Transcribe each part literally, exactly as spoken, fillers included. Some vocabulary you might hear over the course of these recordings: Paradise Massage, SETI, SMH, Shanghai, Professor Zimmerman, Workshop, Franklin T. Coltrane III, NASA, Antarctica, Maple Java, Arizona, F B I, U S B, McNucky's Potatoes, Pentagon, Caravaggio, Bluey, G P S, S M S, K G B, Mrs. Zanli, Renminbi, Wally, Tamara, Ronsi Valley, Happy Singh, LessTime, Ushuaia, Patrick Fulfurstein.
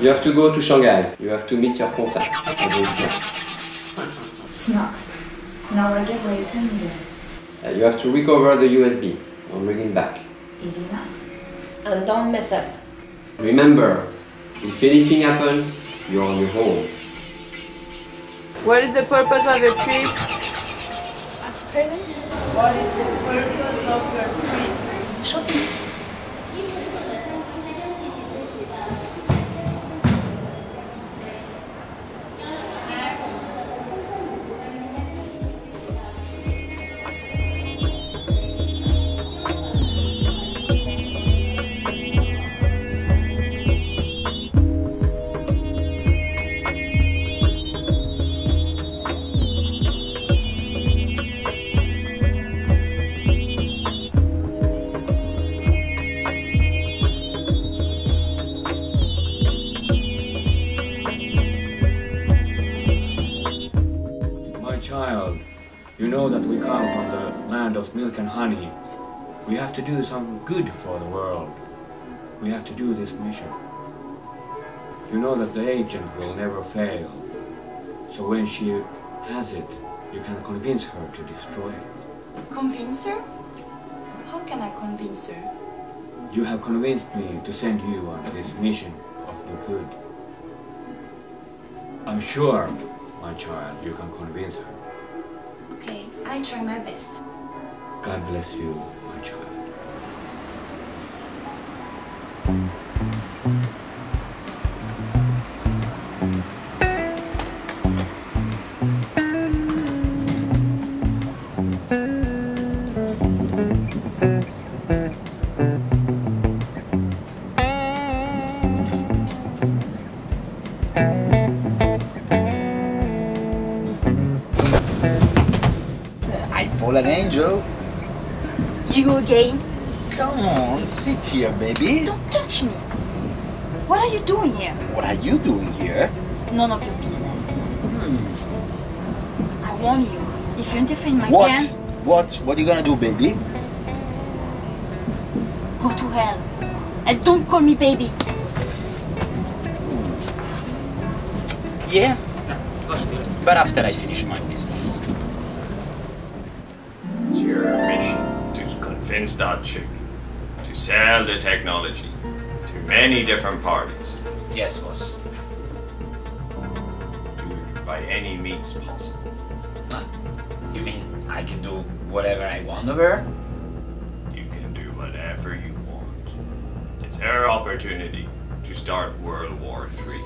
You have to go to Shanghai. You have to meet your contact for those snacks. Snacks? Now I get what you sent me there. Uh, you have to recover the U S B and bring it back. Easy enough. And don't mess up. Remember, if anything happens, you're on your own. What is the purpose of your trip? Pardon? What is the purpose of your trip? Shopping. Honey, we have to do some good for the world. We have to do this mission. You know that the agent will never fail. So when she has it, you can convince her to destroy it. Convince her? How can I convince her? You have convinced me to send you on this mission of the good. I'm sure, my child, you can convince her. Okay, I try my best. God bless you, my child. I fall an angel. You again? Come on, sit here, baby. Don't touch me. What are you doing here? What are you doing here? None of your business. Hmm. I warn you, if you interfere in my what? plan... What? What? What are you gonna do, baby? Go to hell. And don't call me baby. Yeah, but after I finish my business. It's your mission. Convince that chick to sell the technology to many different parties. Yes, boss. Do it by any means possible. Huh? You mean I can do whatever I want of her? You can do whatever you want. It's her opportunity to start World War Three.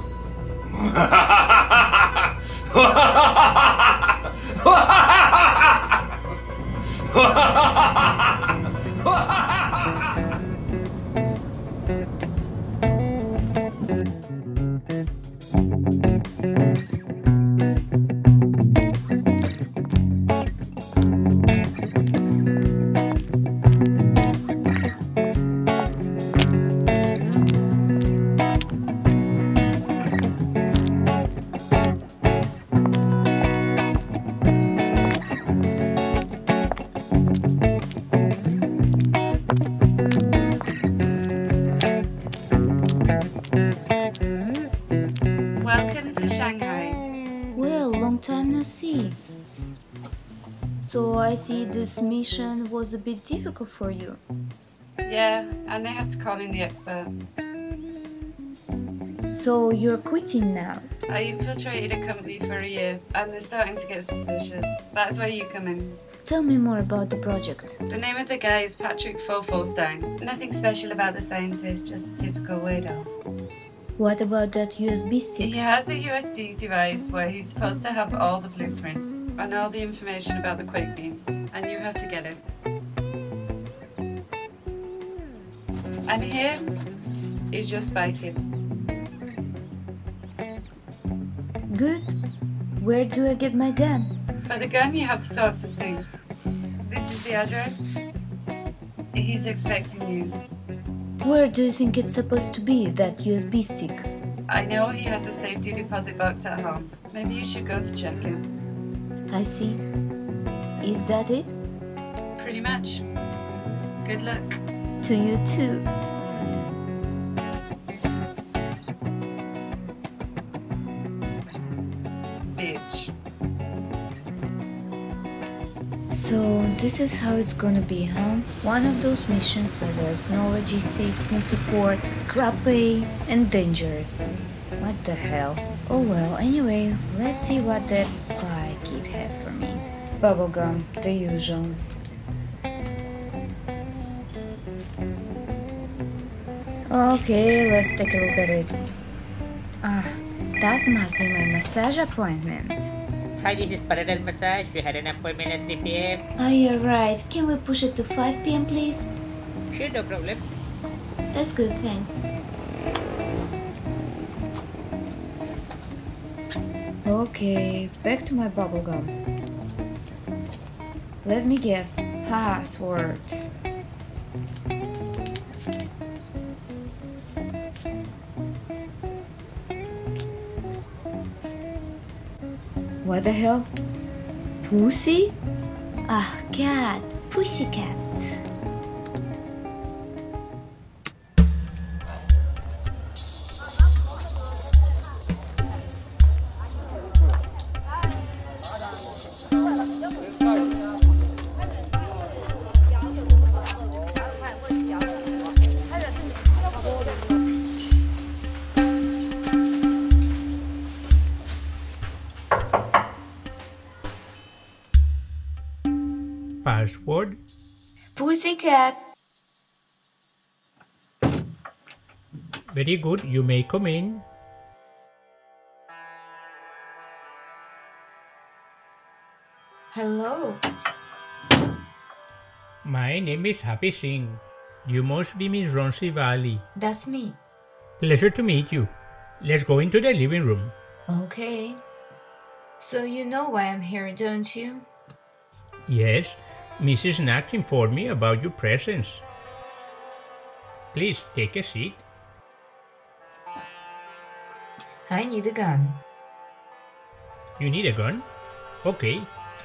So I see this mission was a bit difficult for you. Yeah, and they have to call in the expert. So you're quitting now? I infiltrated a company for a year and they're starting to get suspicious. That's where you come in. Tell me more about the project. The name of the guy is Patrick Fulfurstein. Nothing special about the scientist, just a typical weirdo. What about that U S B stick? He has a U S B device where he's supposed to have all the blueprints and all the information about the Quake Beam, and you have to get it. And here is your spy kit. Good. Where do I get my gun? For the gun, you have to talk to Singh. This is the address. He's expecting you. Where do you think it's supposed to be, that U S B stick? I know he has a safety deposit box at home. Maybe you should go to check him. I see. Is that it? Pretty much. Good luck. To you too. page. So this is how it's gonna be, huh? One of those missions where there's no logistics, no support, crappy and dangerous. What the hell? Oh well, anyway, let's see what that spy kid has for me. Bubblegum, the usual. Okay, let's take a look at it. Ah, that must be my massage appointment. Hi, this is Paradise Massage. We had an appointment at three p m Oh, you're right. Can we push it to five p m please? Sure, no problem. That's good, thanks. Okay, back to my bubblegum. Let me guess. Password. What the hell? Pussy? Ah, oh, cat. Pussycat. Password? Pussycat. Very good, you may come in. Hello. My name is Happy Singh. You must be Miss Ronsi Valley. That's me. Pleasure to meet you. Let's go into the living room. Okay. So you know why I'm here, don't you? Yes. Missus Zanli informed me about your presence. Please take a seat. I need a gun. You need a gun? Okay,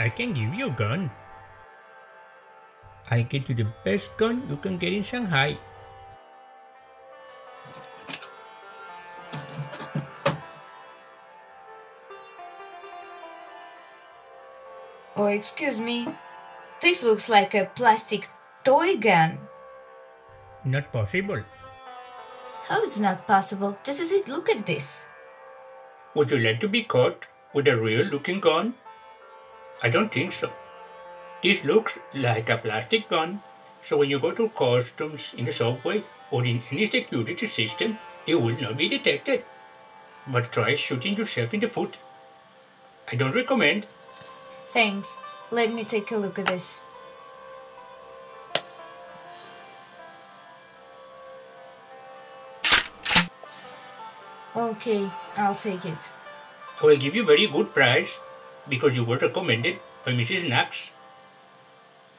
I can give you a gun. I'll get you the best gun you can get in Shanghai. Oh, excuse me. This looks like a plastic toy gun. Not possible. How is not possible? This is it. Look at this. Would you like to be caught with a real looking gun? I don't think so. This looks like a plastic gun. So when you go to customs in the subway or in any security system, it will not be detected. But try shooting yourself in the foot. I don't recommend. Thanks. Let me take a look at this. Okay, I'll take it. I will give you very good price because you were recommended by Missus Nax.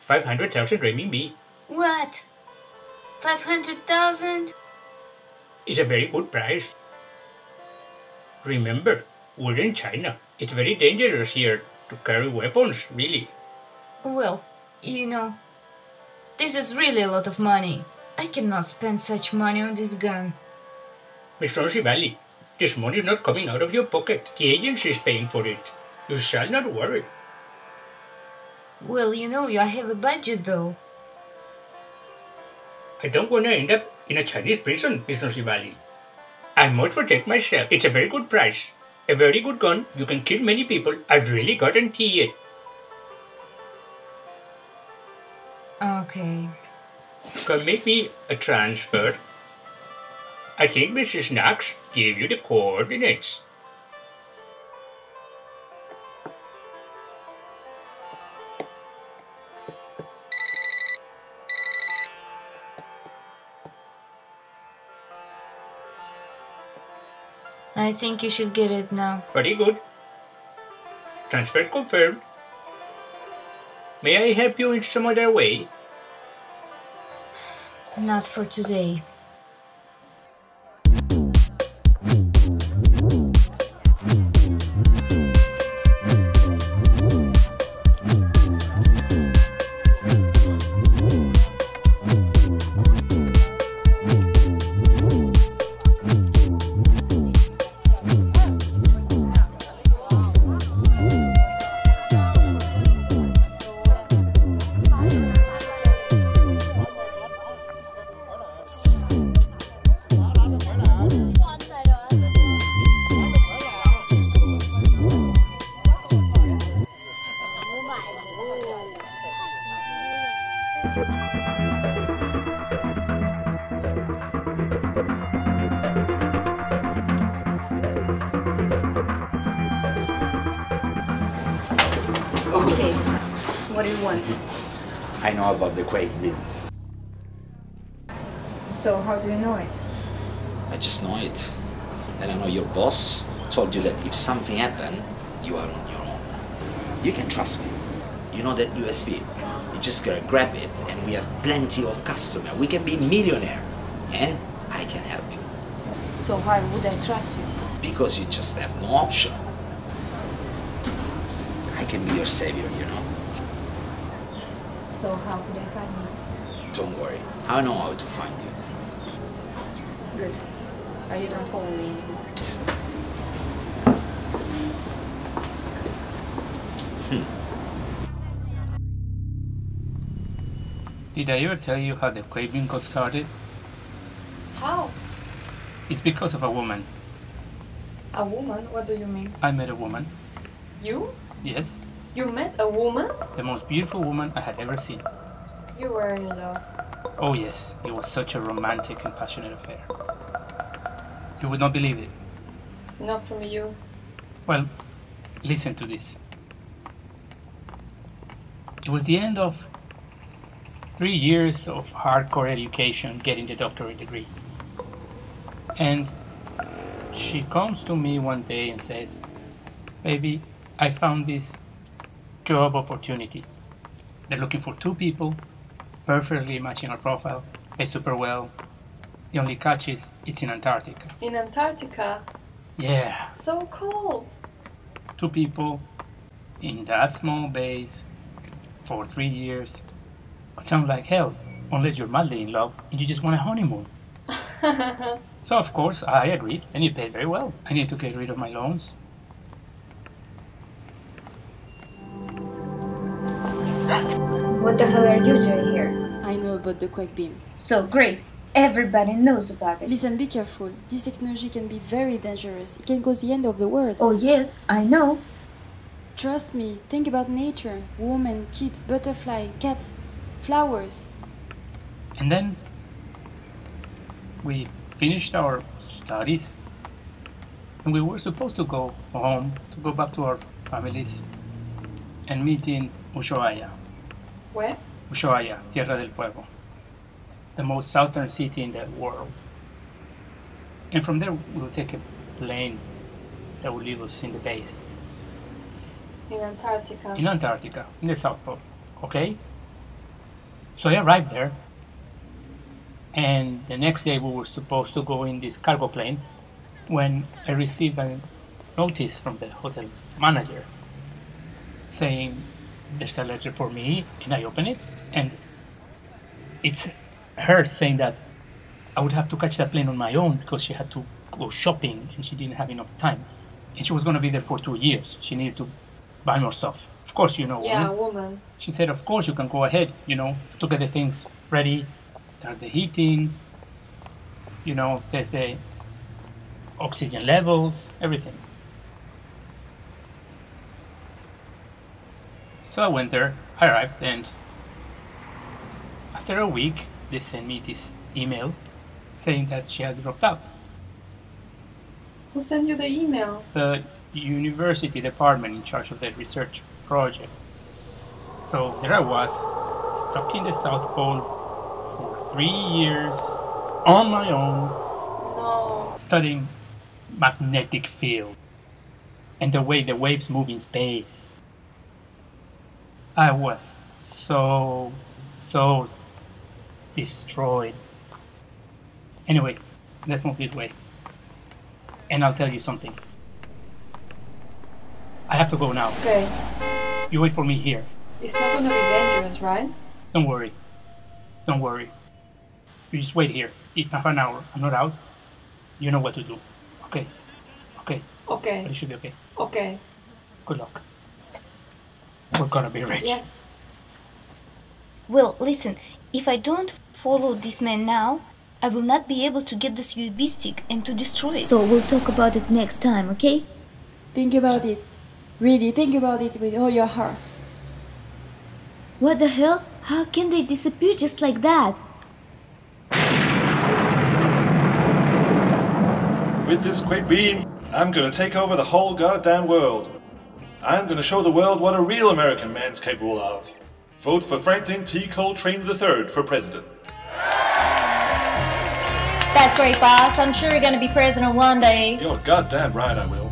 five hundred thousand renminbi. What? five hundred thousand? It's a very good price. Remember, we're in China. It's very dangerous here to carry weapons, really. Well, you know, this is really a lot of money. I cannot spend such money on this gun. Miss Ronsi Valley, this money is not coming out of your pocket. The agency is paying for it. You shall not worry. Well, you know, you have a budget, though. I don't want to end up in a Chinese prison, Miss Ronsi Valley. I must protect myself. It's a very good price. A very good gun, you can kill many people, I really guarantee it. Okay. Can make me a transfer? I think Missus Knox gave you the coordinates. I think you should get it now. Very good. Transfer confirmed. May I help you in some other way? Not for today. Okay, what do you want? I know about the Quake Beam. So how do you know it? I just know it. And I know your boss told you that if something happened, you are on your own. You can trust me. You know that U S B, you just gotta grab it and we have plenty of customers. We can be millionaire and I can help you. So why would I trust you? Because you just have no option. I can be your savior, you know. So how could I find you? Don't worry, I know how to find you. Good. Are you don't follow me anymore? Hmm. Did I ever tell you how the Quake Beam got started? How? It's because of a woman. A woman? What do you mean? I met a woman. You? Yes. You met a woman? The most beautiful woman I had ever seen. You were in love. Oh yes, it was such a romantic and passionate affair. You would not believe it. Not from you. Well, listen to this. It was the end of three years of hardcore education, getting the doctorate degree. And she comes to me one day and says, "Baby, I found this job opportunity. They're looking for two people, perfectly matching our profile, pay super well. The only catch is, it's in Antarctica." In Antarctica? Yeah. So cold. Two people in that small base for three years. It sounds like hell, unless you're madly in love and you just want a honeymoon. So of course I agreed, and it paid very well. I need to get rid of my loans. What the hell are you doing here? I know about the Quake Beam. So great. Everybody knows about it. Listen, be careful. This technology can be very dangerous. It can cause the end of the world. Oh yes, I know. Trust me, think about nature. Women, kids, butterfly, cats, flowers. And then we finished our studies and we were supposed to go home, to go back to our families and meet in Ushuaia. Where? Ushuaia, Tierra del Fuego. The most southern city in the world. And from there we'll take a plane that will leave us in the base. In Antarctica? In Antarctica, in the South Pole, okay? So I arrived there, and the next day we were supposed to go in this cargo plane when I received a notice from the hotel manager saying there's a letter for me, and I open it, and it's her saying that I would have to catch that plane on my own because she had to go shopping and she didn't have enough time. And she was going to be there for two years. She needed to buy more stuff. Of course, you know. Yeah, woman. woman. She said, of course, you can go ahead, you know, to get the things ready, start the heating, you know, test the oxygen levels, everything. So I went there, I arrived, and after a week, they sent me this email saying that she had dropped out. Who sent you the email? The university department in charge of the research project. So there I was, stuck in the South Pole for three years, on my own, no. studying magnetic field and the way the waves move in space. I was so, so destroyed. Anyway, let's move this way. And I'll tell you something. I have to go now. Okay. You wait for me here. It's not gonna be dangerous, right? Don't worry. Don't worry. You just wait here. If half an hour I'm not out, you know what to do. Okay. Okay. Okay. But it should be okay. Okay. Good luck. We're gonna be rich. Yes. Well, listen. If I don't follow this man now, I will not be able to get this U S B stick and to destroy it. So we'll talk about it next time, okay? Think about it. Really, think about it with all your heart. What the hell? How can they disappear just like that? With this Quake Beam, I'm gonna take over the whole goddamn world. I'm gonna show the world what a real American man's capable of. Vote for Franklin T. Coltrane the third for president. That's great, boss. I'm sure you're gonna be president one day. You're goddamn right I will.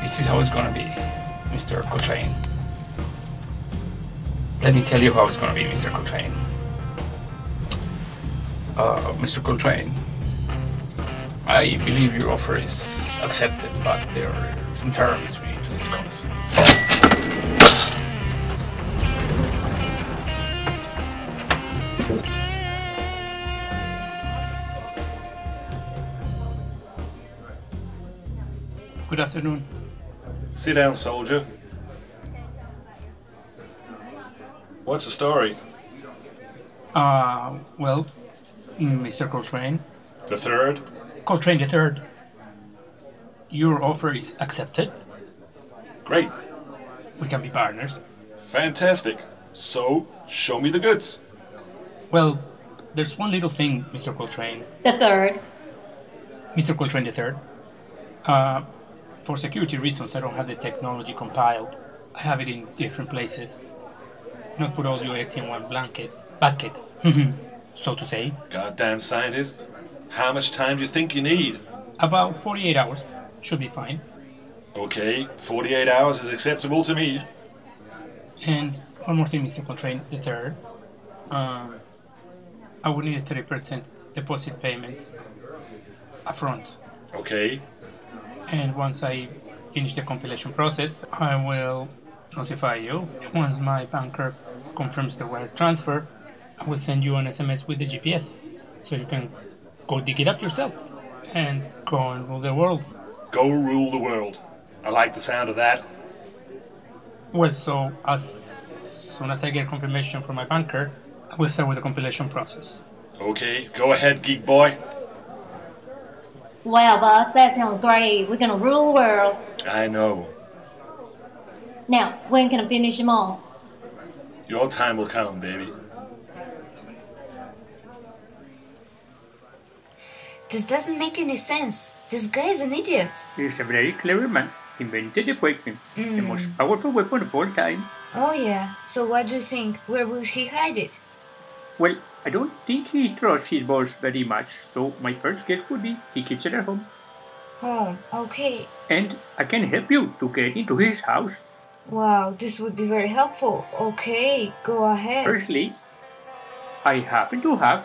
This is how it's gonna be, Mister Coltrane. Let me tell you how it's gonna be, Mister Coltrane. Uh, Mister Coltrane, I believe your offer is accepted, but there are some terms we need to discuss. Good afternoon. Sit down, soldier. What's the story? Uh, well, Mister Coltrane. The third? Coltrane the third. Your offer is accepted. Great. We can be partners. Fantastic. So, show me the goods. Well, there's one little thing, Mister Coltrane. The third. Mister Coltrane the third. Uh, For security reasons, I don't have the technology compiled. I have it in different places. Not put all your eggs in one blanket, basket, so to say. Goddamn scientists. How much time do you think you need? About forty-eight hours. Should be fine. Okay, forty-eight hours is acceptable to me. And one more thing, Mister Coltrane the third. Um, I would need a thirty percent deposit payment upfront. Okay. And once I finish the compilation process, I will notify you. Once my banker confirms the wire transfer, I will send you an S M S with the G P S, so you can go dig it up yourself and go and rule the world. Go rule the world. I like the sound of that. Well, so as soon as I get confirmation from my banker, I will start with the compilation process. Okay, go ahead, geek boy. Wow, boss, that sounds great. We're gonna rule the world. I know. Now, when can I finish them all? Your time will come, baby. This doesn't make any sense. This guy is an idiot. He's a very clever man. He invented the Quake Beam, mm. the most powerful weapon of all time. Oh yeah. So what do you think? Where will he hide it? Well, I don't think he trusts his boss very much, so my first guess would be he keeps it at home. Home, okay. And I can help you to get into his house. Wow, this would be very helpful. Okay, go ahead. Firstly, I happen to have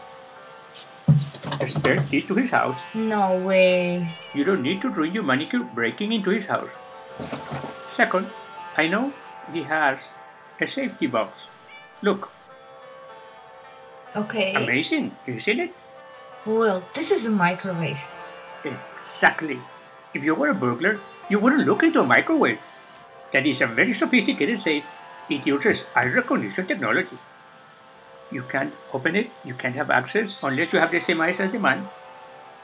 a spare key to his house. No way. You don't need to ruin your manicure breaking into his house. Second, I know he has a safety box. Look. Okay. Amazing, isn't it? Well, this is a microwave. Exactly. If you were a burglar, you wouldn't look into a microwave. That is a very sophisticated safe. It uses eye recognition technology. You can't open it, you can't have access, unless you have the same eyes as the man.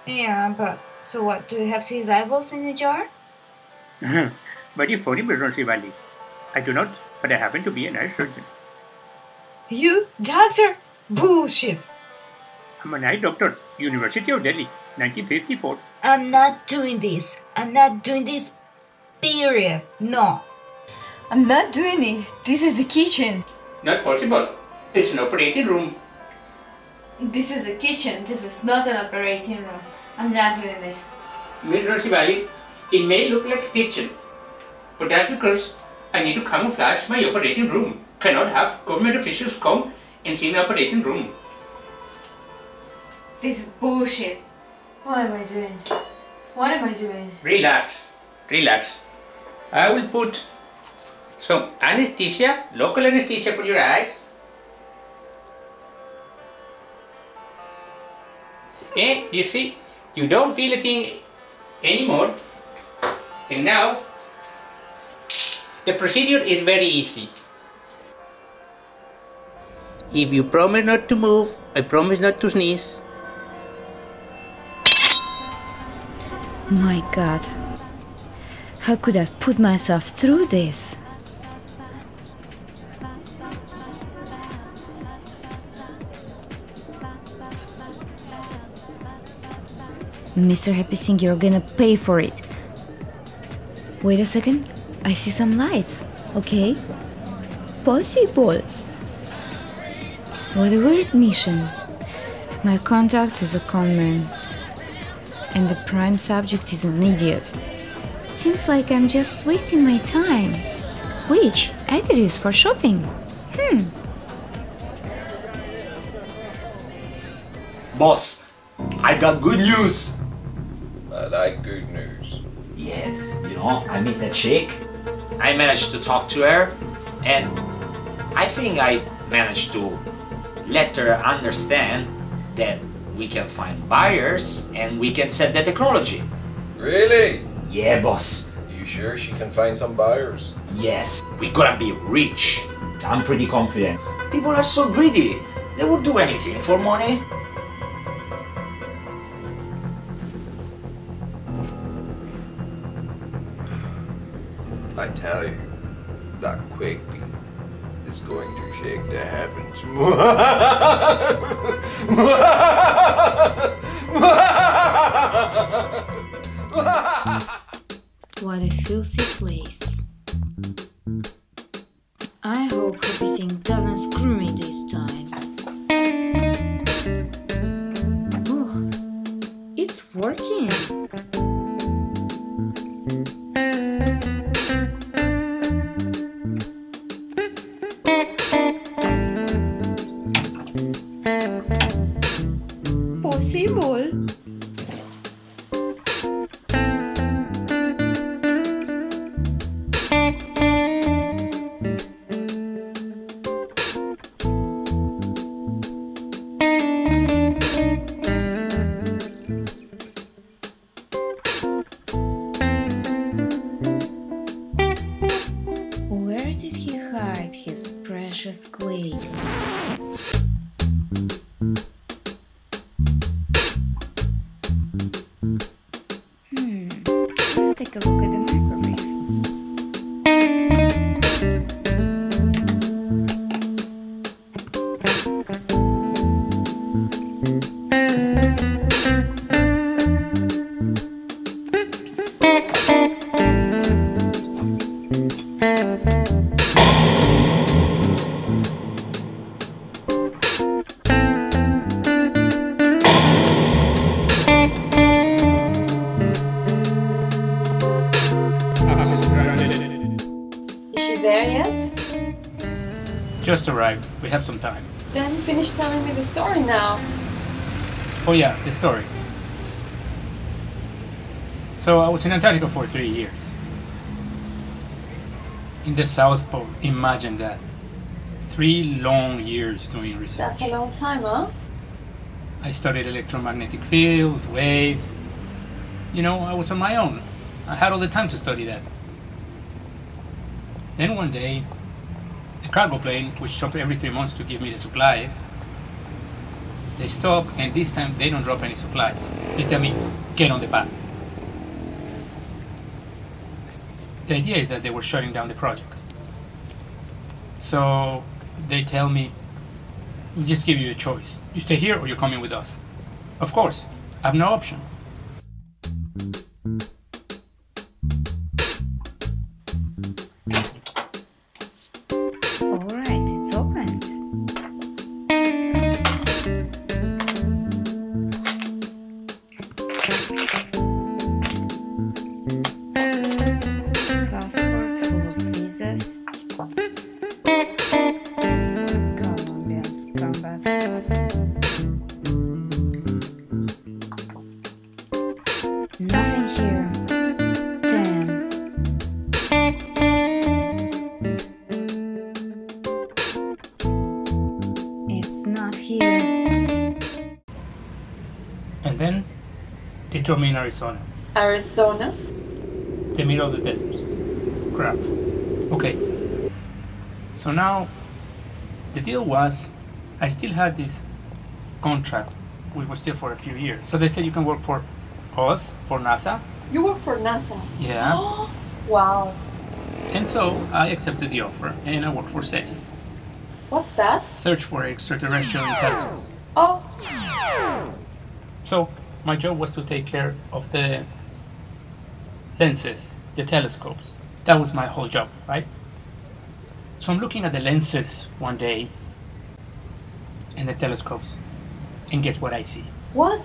Yeah, but... So what, do you have his eyeballs in a jar? Very funny, Ronsi Valley. I do not, but I happen to be an eye surgeon. You? Doctor? Bullshit! I'm an eye doctor, University of Delhi, nineteen fifty-four. I'm not doing this. I'm not doing this, period. No. I'm not doing it. This is the kitchen. Not possible. It's an operating room. This is a kitchen. This is not an operating room. I'm not doing this. Miss Ronsi Valley, it may look like a kitchen, but that's because I need to camouflage my operating room. Cannot have government officials come and see an operating room. This is bullshit. What am I doing? What am I doing? Relax. Relax. I will put some anesthesia, local anesthesia for your eyes. Eh, you see, you don't feel a thing anymore. And now, The procedure is very easy. If you promise not to move, I promise not to sneeze. My God, how could I put myself through this? Mister Happy Singh, you're gonna pay for it. Wait a second, I see some lights. Okay, possible. What a weird mission. My contact is a con man. And the prime subject is an idiot. It seems like I'm just wasting my time, which I could use for shopping. Hmm. Boss, I got good news. I like good news. Yeah, you know, I met that chick. I managed to talk to her, and I think I managed to let her understand that we can find buyers and we can sell the technology. Really? Yeah, boss. You sure she can find some buyers? Yes, we're gonna be rich. I'm pretty confident. People are so greedy. They would do anything for money. I tell you, that Quake Beam is going to shake the heavens. What a filthy place. I hope everything doesn't screw me this time. Oh, it's working. Just arrived. We have some time. Then finish telling me the story now. Oh yeah, the story. So I was in Antarctica for three years. In the South Pole. Imagine that. Three long years doing research. That's a long time, huh? I studied electromagnetic fields, waves. You know, I was on my own. I had all the time to study that. Then one day, cargo plane, which stopped every three months to give me the supplies. They stop, and this time they don't drop any supplies. They tell me, get on the path. The idea is that they were shutting down the project. So they tell me, we just give you a choice. You stay here or you're coming with us. Of course, I have no option. Drove me in Arizona. Arizona? The middle of the desert. Crap. Okay, so now the deal was I still had this contract. We were still for a few years. So they said you can work for us, for NASA. You work for NASA? Yeah. Oh, wow. And so I accepted the offer and I worked for SETI. What's that? Search for Extraterrestrial Intelligence. Oh. So my job was to take care of the lenses, the telescopes. That was my whole job, right? So I'm looking at the lenses one day and the telescopes, and guess what I see? What?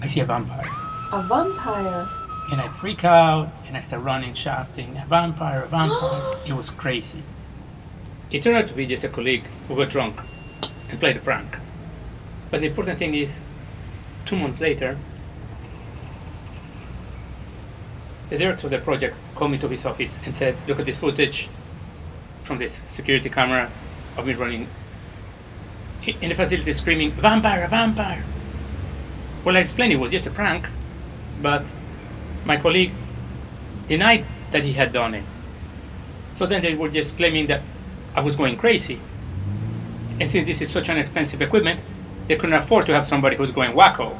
I see a vampire. A vampire? And I freak out and I start running, shouting, a vampire, a vampire. It was crazy. It turned out to be just a colleague who got drunk and played a prank. But the important thing is, two months later, the director of the project called me to his office and said, look at this footage from the security cameras of me running in the facility screaming, vampire, vampire. Well, I explained it was just a prank, but my colleague denied that he had done it. So then they were just claiming that I was going crazy. And since this is such an expensive equipment, they couldn't afford to have somebody who's going wacko.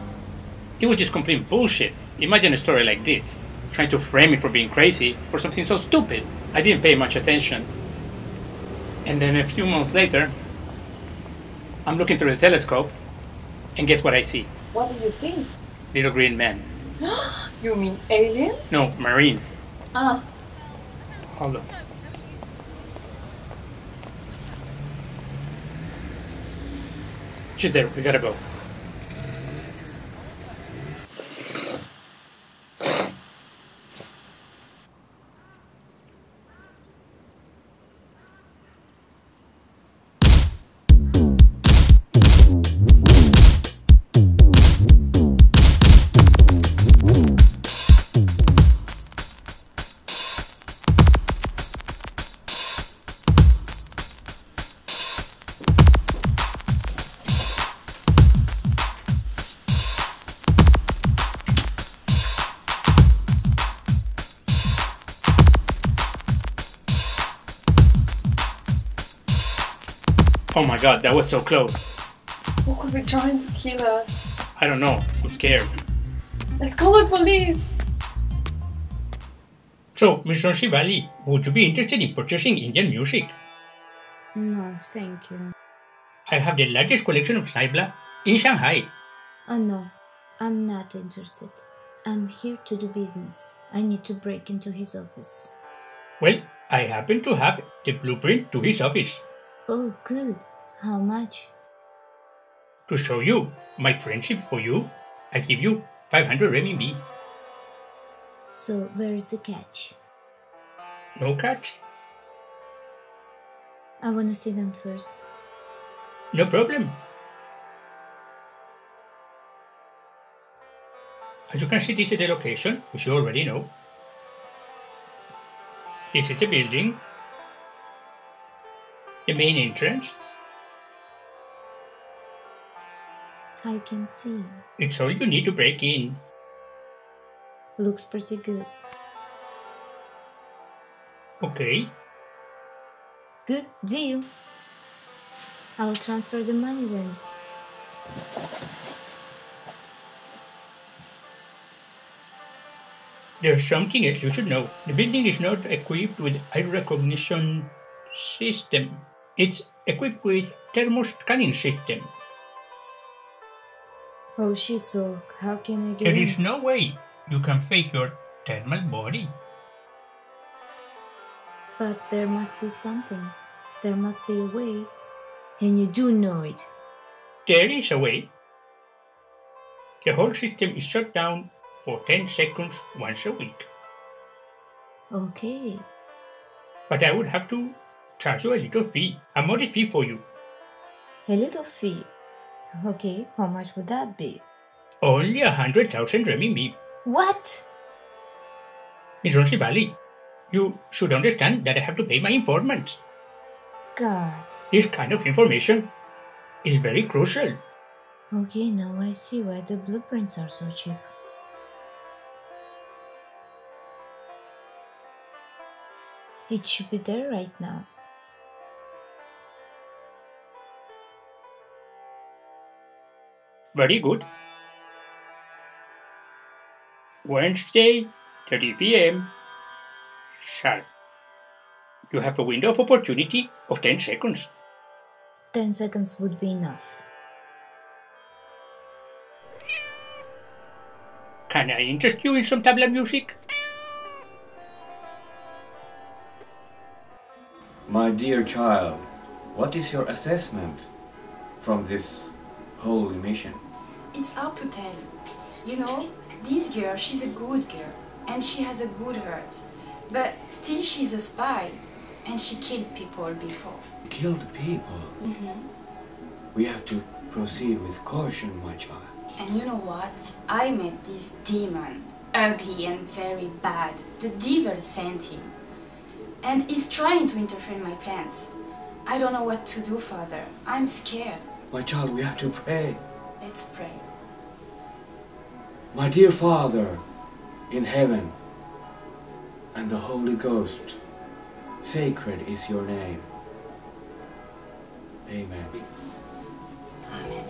It was just complete bullshit. Imagine a story like this, trying to frame me for being crazy for something so stupid. I didn't pay much attention. And then a few months later, I'm looking through the telescope, and guess what I see? What do you see? Little green men. You mean aliens? No, Marines. Ah. Hold on. She's there, we gotta go. Oh my god, that was so close. Who could be trying to kill us? I don't know, I'm scared. Let's call the police! So, Miss Ronsi Valley, would you be interested in purchasing Indian music? No, thank you. I have the largest collection of tabla in Shanghai. Oh no, I'm not interested. I'm here to do business. I need to break into his office. Well, I happen to have the blueprint to his office. Oh, good. How much? To show you my friendship for you, I give you five hundred renminbi. So, where is the catch? No catch. I want to see them first. No problem. As you can see, this is the location, which you already know. This is the building. The main entrance. I can see. It's all you need to break in. Looks pretty good. Okay. Good deal. I'll transfer the money then. There's something else you should know. The building is not equipped with eye recognition system. It's equipped with thermal scanning system. Oh shit, so how can I get in? There is no way you can fake your thermal body. But there must be something. There must be a way. And you do know it. There is a way. The whole system is shut down for ten seconds once a week. Okay. But I would have to charge you a little fee, a modest fee for you. A little fee? Okay, how much would that be? Only a hundred thousand renminbi. What? Miss Ronsi Valley, you should understand that I have to pay my informants. God. This kind of information is very crucial. Okay, now I see why the blueprints are so cheap. It should be there right now. Very good. Wednesday, three p m sharp. You have a window of opportunity of ten seconds. ten seconds would be enough. Can I interest you in some tabla music? My dear child, what is your assessment from this whole mission? It's up to ten. You know, this girl, she's a good girl, and she has a good heart. But still she's a spy, and she killed people before. Killed people? Mm-hmm. We have to proceed with caution, my child. And you know what? I met this demon, ugly and very bad. The devil sent him. And he's trying to interfere in my plans. I don't know what to do, Father. I'm scared. My child, we have to pray. Let's pray. My dear Father in heaven and the Holy Ghost, sacred is your name. Amen. Amen.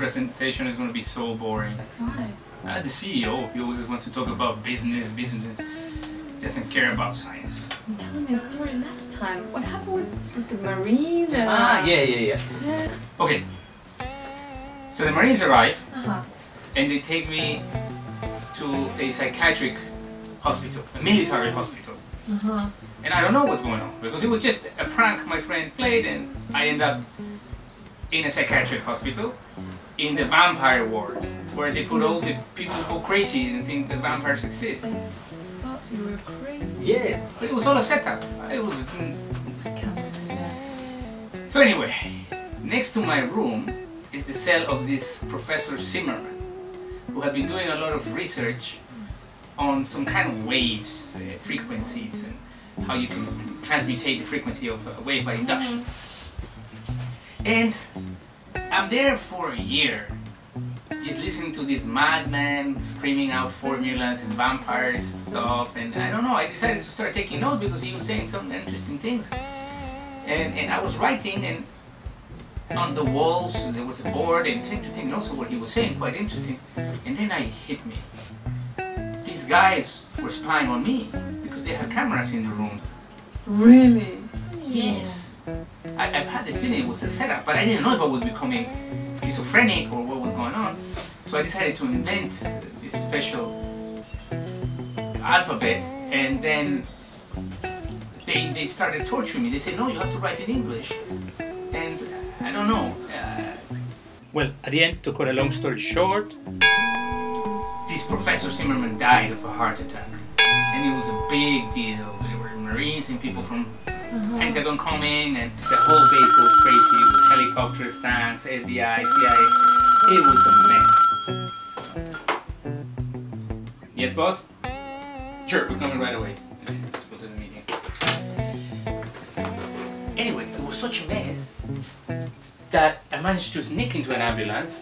Presentation is going to be so boring. Why? Uh, the C E O, he always wants to talk about business, business. Doesn't care about science. Tell me a story last time. What happened with, with the Marines? And ah, yeah, yeah, yeah, yeah. Okay. So the Marines arrive, uh-huh. and they take me to a psychiatric hospital, a military hospital. Uh-huh. And I don't know what's going on because it was just a prank my friend played, and I end up in a psychiatric hospital. In the vampire ward, where they put all the people who go crazy and think that vampires exist. I thought you were crazy. Yes, but it was all a setup. It was. Mm. I can't do that. So anyway, next to my room is the cell of this Professor Zimmerman, who had been doing a lot of research on some kind of waves, uh, frequencies, and how you can transmutate the frequency of a wave by induction. And I'm there for a year, just listening to this madman screaming out formulas and vampire stuff, and I don't know, I decided to start taking notes because he was saying some interesting things. And, and I was writing, and on the walls there was a board and trying to take notes of what he was saying, quite interesting. And then I hit me. These guys were spying on me because they had cameras in the room. Really? Yes. I, I've had the feeling it was a setup, but I didn't know if I was becoming schizophrenic or what was going on. So I decided to invent this special alphabet, and then they, they started torturing me. They said, no, you have to write in English. And I don't know. Uh, well, at the end, to cut a long story short, this Professor Zimmerman died of a heart attack. And it was a big deal. There were Marines and people from Uh-huh. Pentagon coming, and the whole base goes crazy with helicopters, tanks, F B I, C I A. It was a mess. Yes, boss? Sure, we're coming right away. Go to the meeting. Anyway, it was such a mess that I managed to sneak into an ambulance,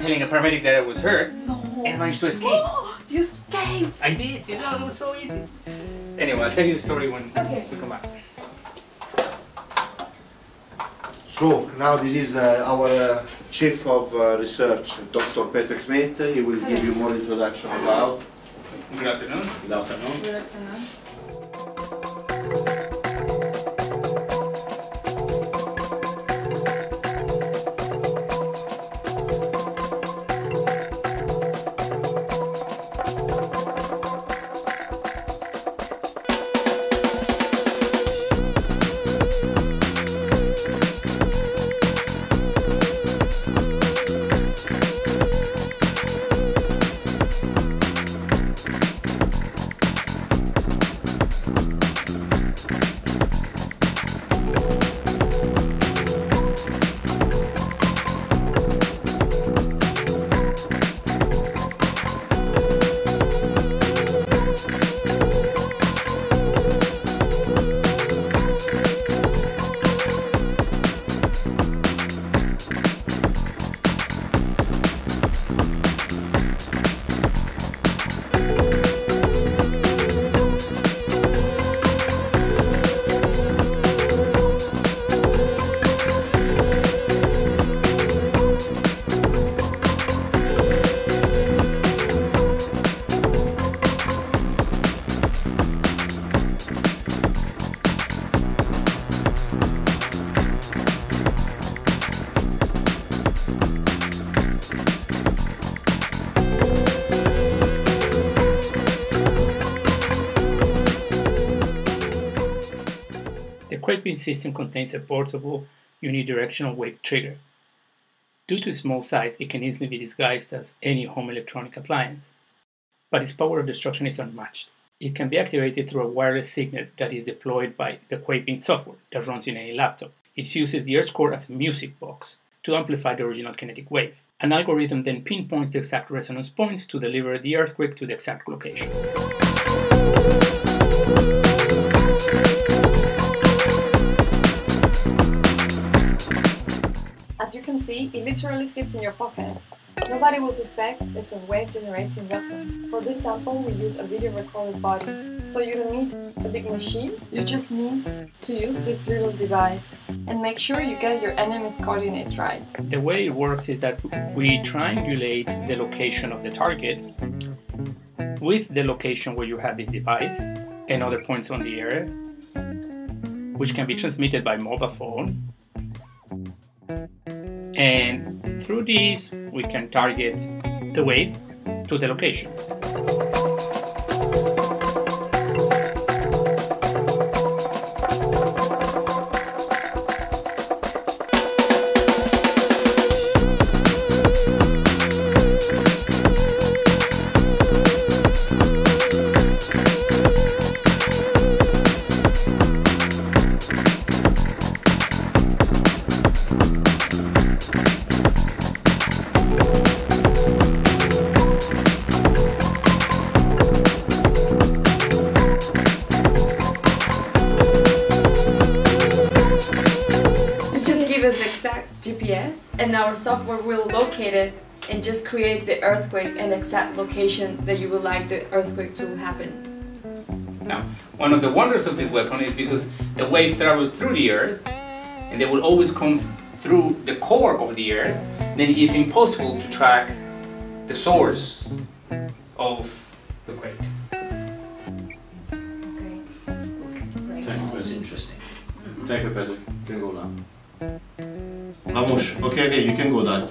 telling a paramedic that I was hurt, no. and managed to escape. Oh, you escaped! I did, you know, it was so easy. Anyway, I'll tell you the story when okay. we come back. So, now this is uh, our uh, Chief of uh, Research, Doctor Patrick Smith. He will give you more introduction about... Good afternoon. Good afternoon. Good afternoon. The Quake Beam system contains a portable, unidirectional wave trigger. Due to its small size, it can easily be disguised as any home electronic appliance. But its power of destruction is unmatched. It can be activated through a wireless signal that is deployed by the Quake Beam software that runs in any laptop. It uses the Earth's core as a music box to amplify the original kinetic wave. An algorithm then pinpoints the exact resonance points to deliver the earthquake to the exact location. As you can see, it literally fits in your pocket. Nobody will suspect it's a wave-generating weapon. For this sample, we use a video recorder body, so you don't need a big machine, you just need to use this little device. And make sure you get your enemy's coordinates right. The way it works is that we triangulate the location of the target with the location where you have this device and other points on the area, which can be transmitted by mobile phone. And through these, we can target the wave to the location. And our software will locate it and just create the earthquake and exact location that you would like the earthquake to happen. Now, one of the wonders of this weapon is because the waves travel through the earth and they will always come through the core of the earth, then it's impossible to track the source of the quake. Okay. Great. That's interesting. Thank you, Patrick. You can go now. Vamos. Okay, okay, you can go down.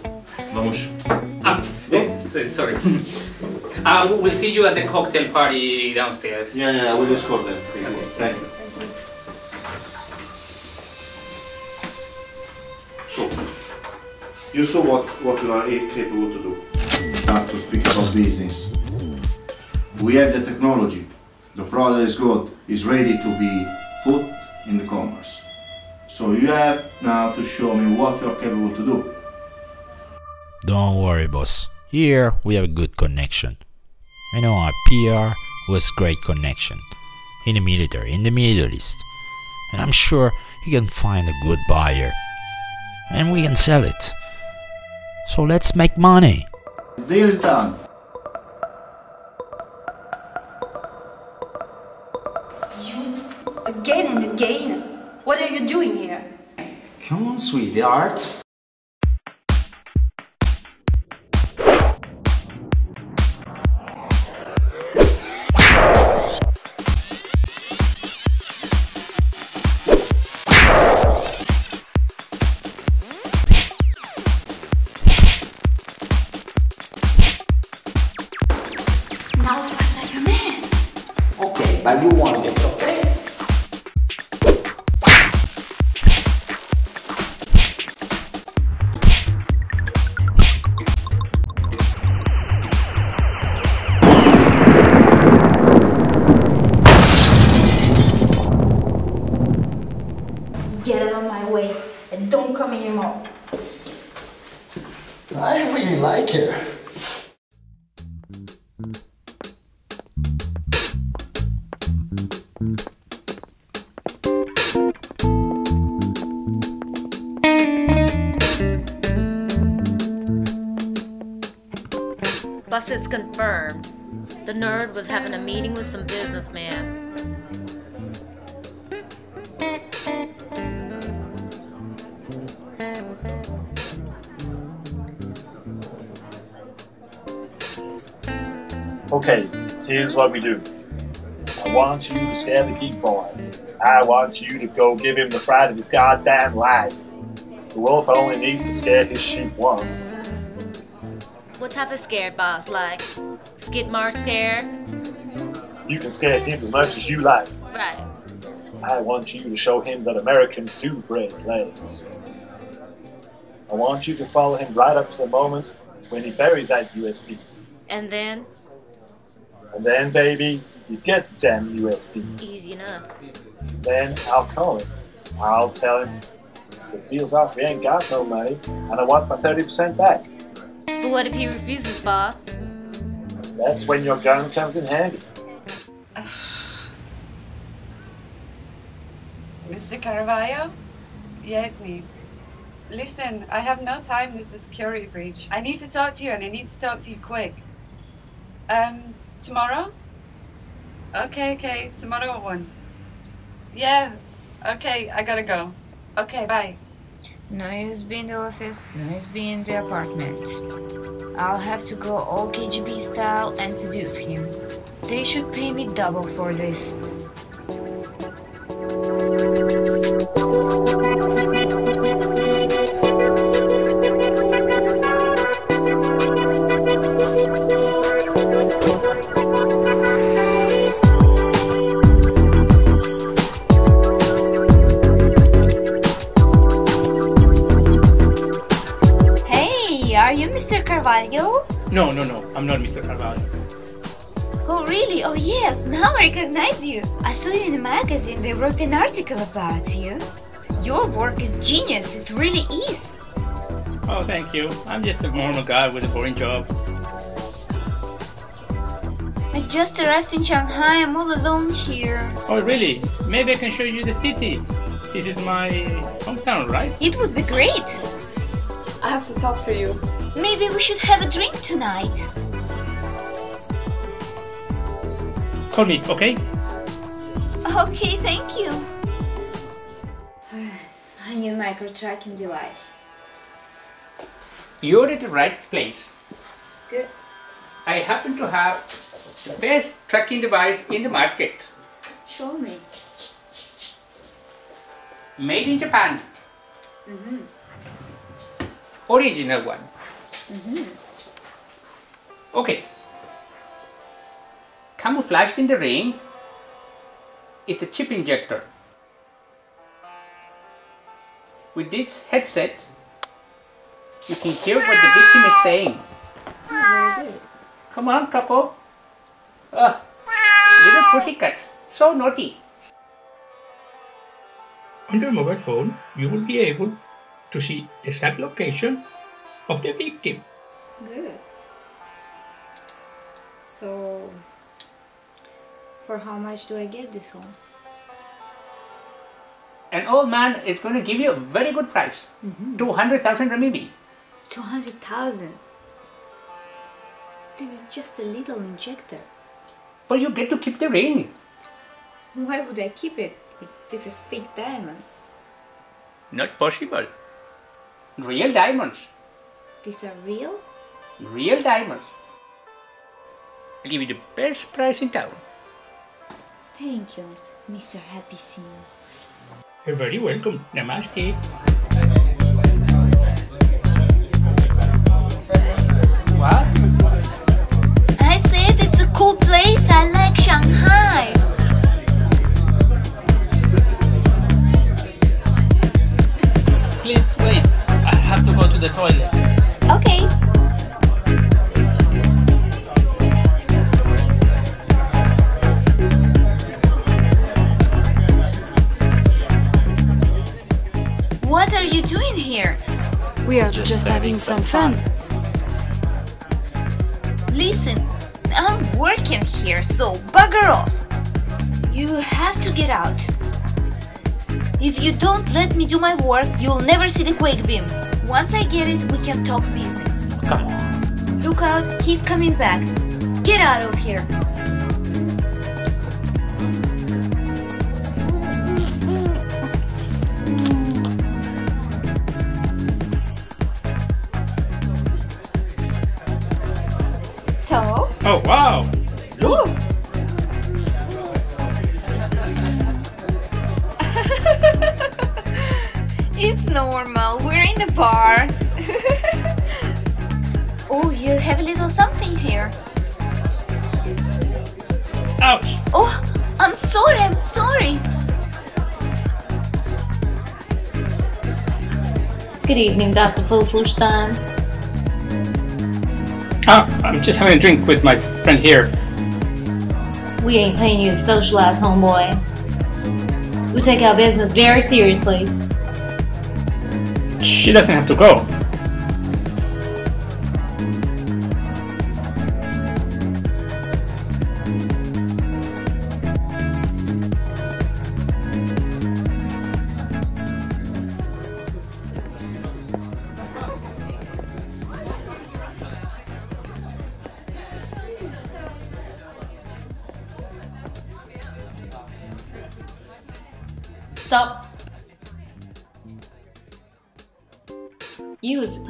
Vamos. Ah, oh, sorry. sorry. uh, we'll see you at the cocktail party downstairs. Yeah, yeah, we'll escort them. Okay, okay. Thank you. So, you saw what, what we are capable to do. Start to speak about business. We have the technology. The product is good, is ready to be put in the commerce. So you have now to show me what you're capable to do. Don't worry, boss. Here we have a good connection. I know our P R was great connection. In the military, in the Middle East. And I'm sure you can find a good buyer. And we can sell it. So let's make money. Deal's done. You again and again. What are you doing here? Come on, sweetheart. Buses confirmed. The nerd was having a meeting with some businessman. Okay, here's what we do. I want you to scare the geek boy. I want you to go give him the fright of his goddamn life. The wolf only needs to scare his sheep once. What type of scare, boss? Like Skidmar scare? You can scare him as much as you like. Right. I want you to show him that Americans do break legs. I want you to follow him right up to the moment when he buries that U S B. And then? And then, baby, you get the damn U S B. Easy enough. Then I'll call him. I'll tell him, the deal's off, we ain't got no money, and I want my thirty percent back. But what if he refuses, boss? That's when your gun comes in handy. Mister Caravaggio? Yes, me. Listen, I have no time with this security breach. I need to talk to you, and I need to talk to you quick. Um... Tomorrow? Okay, okay, tomorrow at one. Yeah, okay, I gotta go. Okay, bye. No use being in the office, no use being in the apartment. I'll have to go all K G B style and seduce him. They should pay me double for this. No, no, no, I'm not Mister Carvalho. Oh, really? Oh, yes, now I recognize you. I saw you in a magazine, they wrote an article about you. Your work is genius, it really is. Oh, thank you. I'm just a normal guy with a boring job. I just arrived in Shanghai, I'm all alone here. Oh, really? Maybe I can show you the city. This is my hometown, right? It would be great. I have to talk to you. Maybe we should have a drink tonight. Call me, okay? Okay, thank you. I need a micro-tracking device. You're at the right place. Good. I happen to have the best tracking device in the market. Show me. Made in Japan. Mm-hmm. Original one. Mm-hmm. Okay, camouflaged in the rain is a chip injector. With this headset, you can hear what the victim is saying. Come on, Capo. Oh, little pussycat, so naughty. On your mobile phone, you will be able to see the exact location of the victim. Good. So, for how much do I get this one? An old man is going to give you a very good price. Mm-hmm. two hundred thousand renminbi. two hundred thousand. This is just a little injector. But you get to keep the ring. Why would I keep it? This is fake diamonds. Not possible. Real diamonds. These are real? Real diamonds. I'll give you the best price in town. Thank you, Mister Happy Singh. You're very welcome. Namaste. What? I said it's a cool place. I like Shanghai. Please wait. I have to go to the toilet. Okay. What are you doing here? We are just, just having, having some fun. fun. Listen, I'm working here, so bugger off. You have to get out. If you don't let me do my work, you'll never see the Quake Beam. Once I get it, we can talk business. Come on. Look out, he's coming back. Get out of here. So? Oh, wow! Look! It's normal, we're in the bar. Oh, you have a little something here. Ouch! Oh, I'm sorry, I'm sorry! Good evening, Doctor Fulfurstein. Oh, I'm just having a drink with my friend here. We ain't paying you to socialize, homeboy. We take our business very seriously. She doesn't have to go.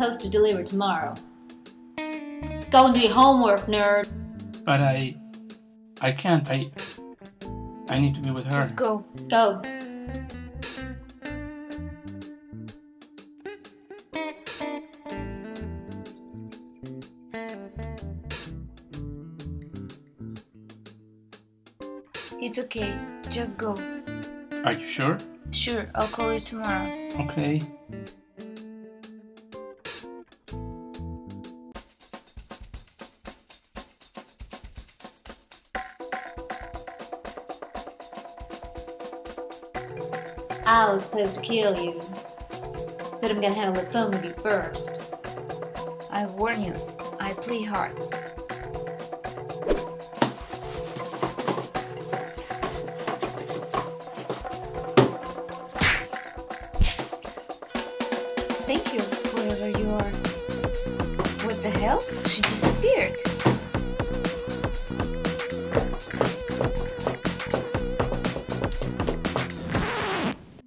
Supposed to deliver tomorrow. Go and do your homework, nerd. But I... I can't. I... I need to be with her. Just go. Go. It's okay. Just go. Are you sure? Sure. I'll call you tomorrow. Okay. I was supposed to kill you, but I'm gonna have a little fun with you first. I warn you, I play hard. Thank you, whoever you are. What the hell? She disappeared.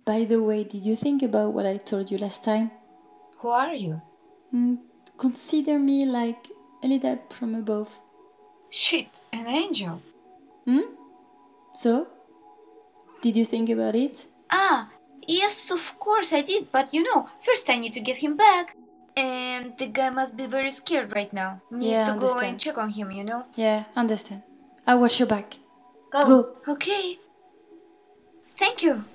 By the way, did you think about what I told you last time? Who are you? Mm, consider me like a little up from above. Shit, an angel. Hmm? So? Did you think about it? Ah, yes, of course I did, but you know, first I need to get him back. And the guy must be very scared right now. Need yeah, to understand. Go and check on him, you know? Yeah, understand. I'll watch your back. Go. Go. Okay. Thank you.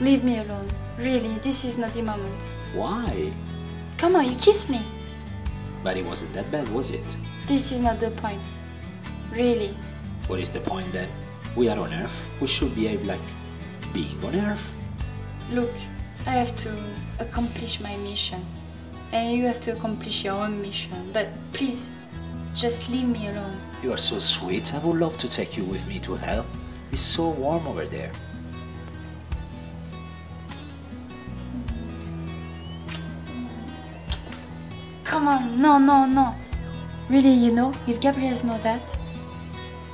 Leave me alone. Really, this is not the moment. Why? Come on, you kiss me. But it wasn't that bad, was it? This is not the point. Really. What is the point then? We are on Earth. We should behave like being on Earth. Look, I have to accomplish my mission, and you have to accomplish your own mission, but please, just leave me alone. You are so sweet, I would love to take you with me to hell. It's so warm over there. Come on, no, no, no. Really, you know, if Gabriel's know that,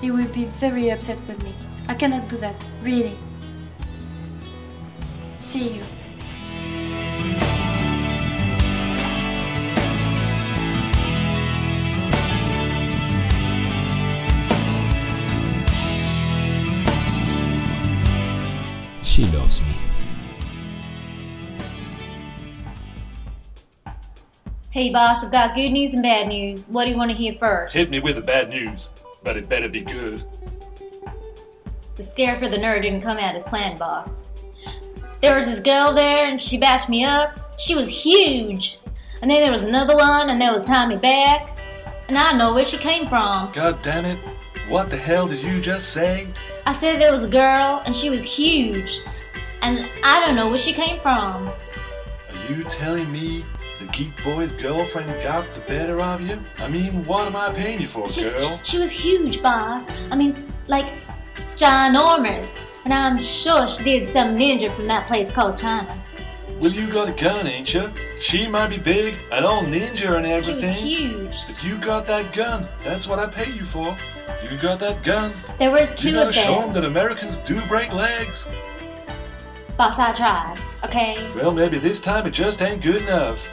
he will be very upset with me. I cannot do that, really. See you. She loves me. Hey boss, I've got good news and bad news. What do you want to hear first? Hit me with the bad news, but it better be good. The scare for the nerd didn't come out as planned, boss. There was this girl there and she bashed me up. She was huge. And then there was another one and there was Tommy back. And I know where she came from. God damn it. What the hell did you just say? I said there was a girl and she was huge. And I don't know where she came from. Are you telling me the geek boy's girlfriend got the better of you? I mean, what am I paying you for, she, girl? She was huge, boss. I mean, like, ginormous. And I'm sure she did some ninja from that place called China. Well, you got a gun, ain't you? She might be big and all ninja and everything. She was huge. But you got that gun. That's what I pay you for. You got that gun. There was two of them. You gotta show them that Americans do break legs. Boss, I tried, okay? Well, maybe this time it just ain't good enough.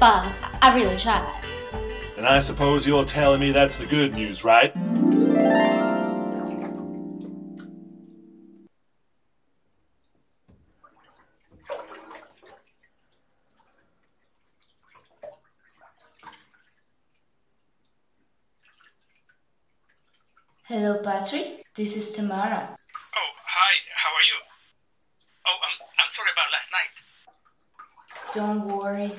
Boss, I really tried. And I suppose you're telling me that's the good news, right? Hello, Patrick. This is Tamara. Oh, hi. How are you? Oh, um, I'm sorry about last night. Don't worry.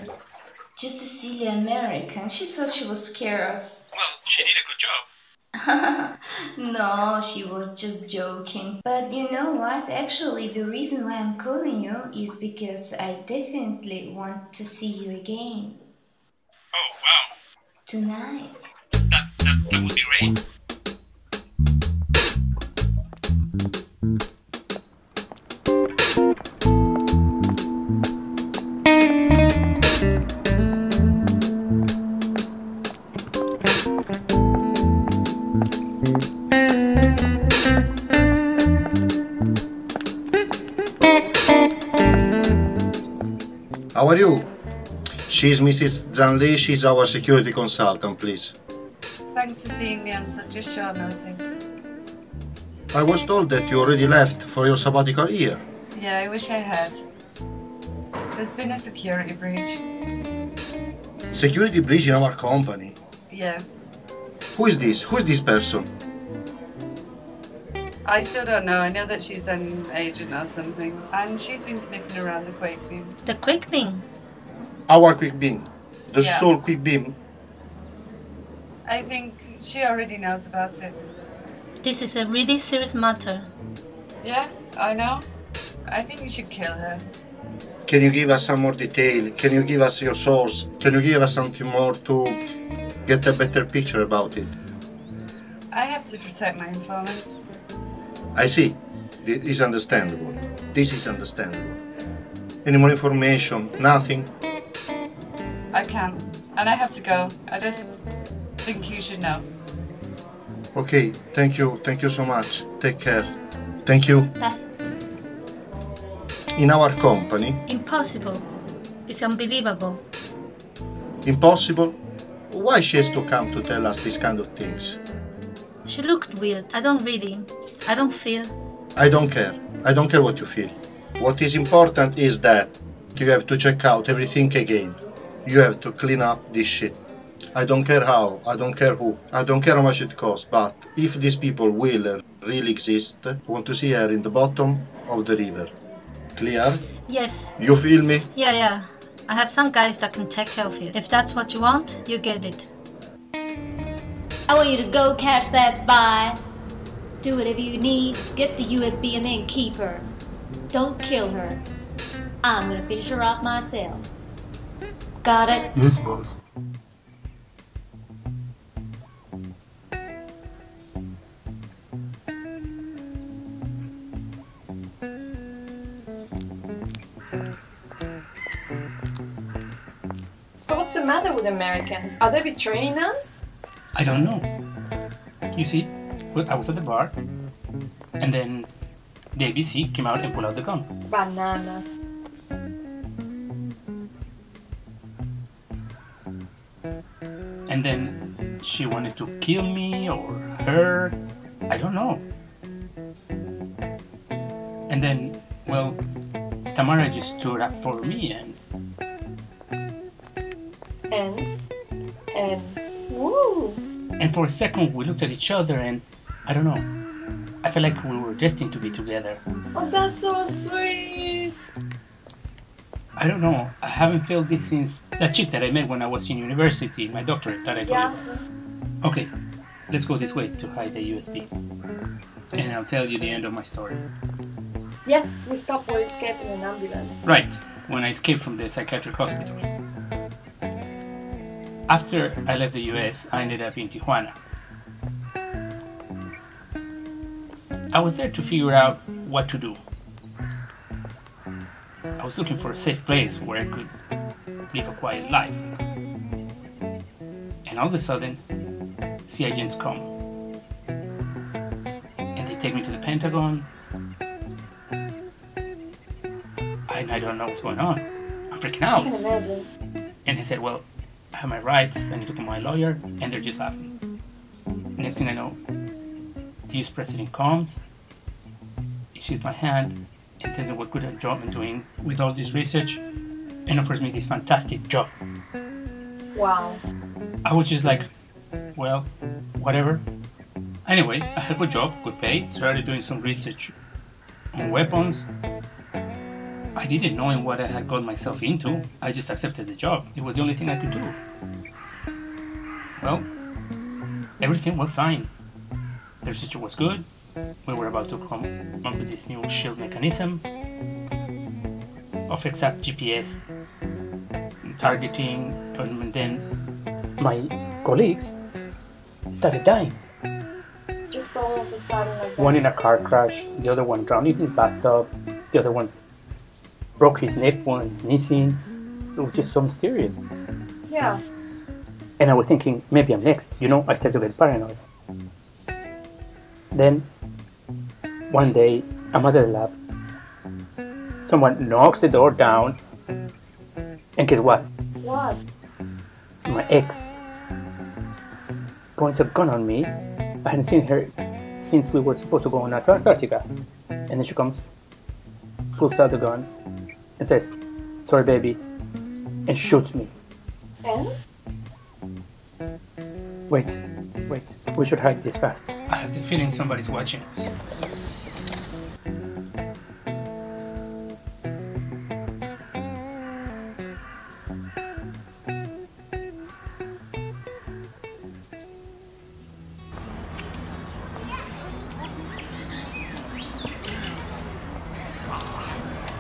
Just a silly American. She thought she would scare us. Well, she did a good job. No, she was just joking. But you know what? Actually, the reason why I'm calling you is because I definitely want to see you again. Oh, wow. Tonight. That, that, that would be great. How are you? She's Missus Zanli. She's our security consultant, please. Thanks for seeing me on such a short notice. I was told that you already left for your sabbatical year. Yeah, I wish I had. There's been a security breach. Security breach in our company? Yeah. Who is this? Who is this person? I still don't know. I know that she's an agent or something. And she's been sniffing around the Quake Beam. The Quake Beam? Our Quake Beam. The yeah. sole Quake Beam. I think she already knows about it. This is a really serious matter. Yeah, I know. I think you should kill her. Can you give us some more detail? Can you give us your source? Can you give us something more to get a better picture about it? I have to protect my informants. I see. This is understandable. This is understandable. Any more information? Nothing? I can. And I have to go. I just think you should know. Okay. Thank you. Thank you so much. Take care. Thank you. Bye. In our company? Impossible. It's unbelievable. Impossible? Why she has to come to tell us these kind of things? She looked weird. I don't really. I don't feel. I don't care. I don't care what you feel. What is important is that you have to check out everything again. You have to clean up this shit. I don't care how, I don't care who, I don't care how much it costs, but if these people will really exist, I want to see her in the bottom of the river. Clear? Yes. You feel me? Yeah, yeah. I have some guys that can take care of you. If that's what you want, you get it. I want you to go catch that spy. Do whatever you need, get the U S B and then keep her. Don't kill her. I'm gonna finish her off myself. Got it? Yes, boss. So what's the matter with Americans? Are they betraying us? I don't know. You see, well, I was at the bar, and then the A B C came out and pulled out the gun. Banana. And then she wanted to kill me or her, I don't know. And then, well, Tamara just stood up for me and... And? And? Woo! And for a second we looked at each other and, I don't know, I felt like we were destined to be together. Oh, that's so sweet! I don't know, I haven't felt this since that chick that I met when I was in university, my doctorate that I told yeah. you. Okay, let's go this way to hide the U S B. And I'll tell you the end of my story. Yes, we stopped for escape in an ambulance. Right, when I escaped from the psychiatric hospital. After I left the U S, I ended up in Tijuana. I was there to figure out what to do. I was looking for a safe place where I could live a quiet life. And all of a sudden, S E T I agents come. And they take me to the Pentagon. And I don't know what's going on. I'm freaking out. I can imagine. And he said, well, I have my rights. I need to call my lawyer. And they're just laughing. Next thing I know, the U S president comes. He shakes my hand. And tell me what good a job I'm doing with all this research, and offers me this fantastic job. Wow. I was just like, well, whatever. Anyway, I had a good job, good pay, started doing some research on weapons. I didn't know in what I had got myself into, I just accepted the job. It was the only thing I could do. Well, everything went fine. The research was good. We were about to come up with this new shield mechanism of exact G P S targeting, and then my colleagues started dying. Just all of a sudden, like that. One in a car crash, the other one drowned in the bathtub, the other one broke his neck while sneezing. It was just so mysterious. Yeah. And I was thinking, maybe I'm next. You know, I started to get paranoid. Then, one day, I'm at the lab, someone knocks the door down, and guess what? What? My ex points a gun on me. I hadn't seen her since we were supposed to go on to Antarctica. And then she comes, pulls out the gun, and says, sorry baby, and shoots me. And? Wait, wait, we should hide this fast. I have the feeling somebody's watching us.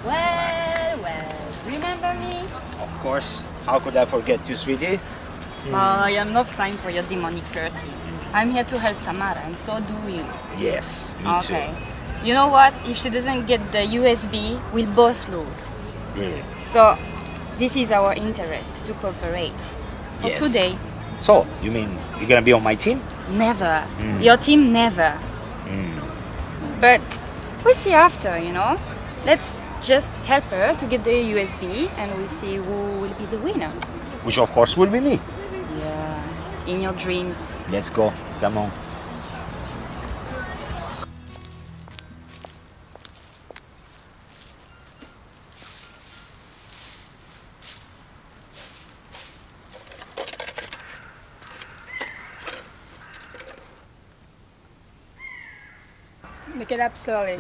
Well, well, remember me? Of course. How could I forget you, sweetie? Mm. Uh, I have no time for your demonic flirting. I'm here to help Tamara, and so do you. Yes, me okay. too. Okay. You know what? If she doesn't get the U S B, we'll both lose. Mm. So, this is our interest, to cooperate. For yes. today. So, you mean you're gonna be on my team? Never. Mm. Your team, never. Mm. But, we'll see after, you know? Let's just help her to get the U S B, and we'll see who will be the winner. Which, of course, will be me. In your dreams. Let's go. Come on. Look it up slowly.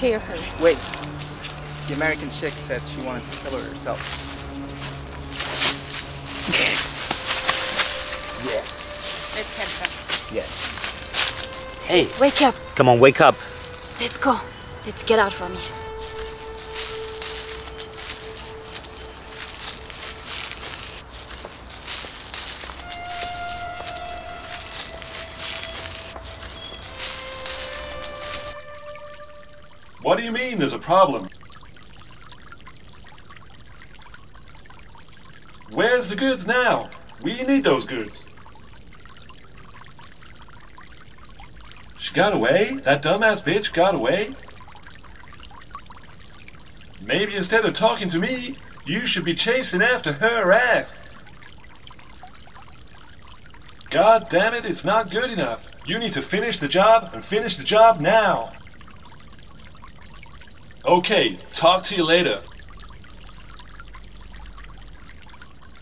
kill her. Wait. The American chick said she wanted to kill her herself. Yes. Let's head back. Yes. Hey. Wake up. Come on, wake up. Let's go. Let's get out from here. What do you mean there's a problem? Where's the goods now? We need those goods. She got away? That dumbass bitch got away? Maybe instead of talking to me, you should be chasing after her ass. God damn it, it's not good enough. You need to finish the job and finish the job now. Okay, talk to you later.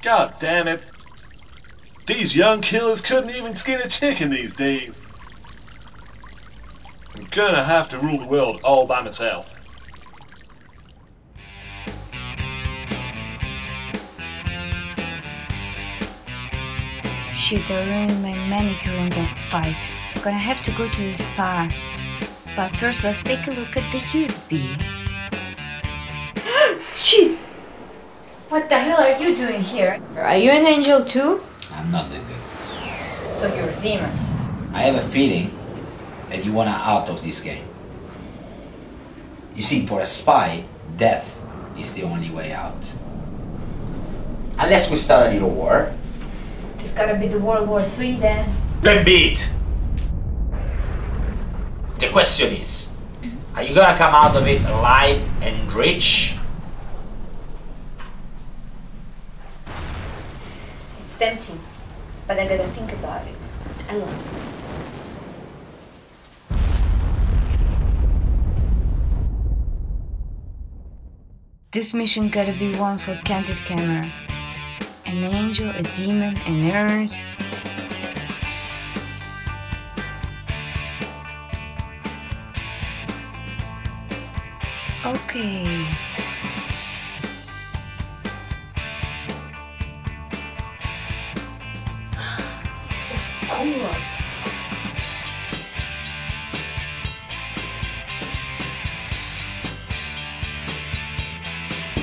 God damn it. These young killers couldn't even skin a chicken these days. I'm gonna have to rule the world all by myself. Shit, I ruined my manicure in that fight. I'm gonna have to go to the spa. But first, let's take a look at the U S B. Shit! What the hell are you doing here? Are you an angel too? I'm not that good. So you're a demon. I have a feeling that you want out of this game. You see, for a spy, death is the only way out. Unless we start a little war. This gotta be the World War Three then. Then be it! The question is, are you gonna come out of it alive and rich? It's tempting, but I gotta think about it alone. This mission gotta be one for candid camera. An angel, a demon, a nerd. Okay. Of course.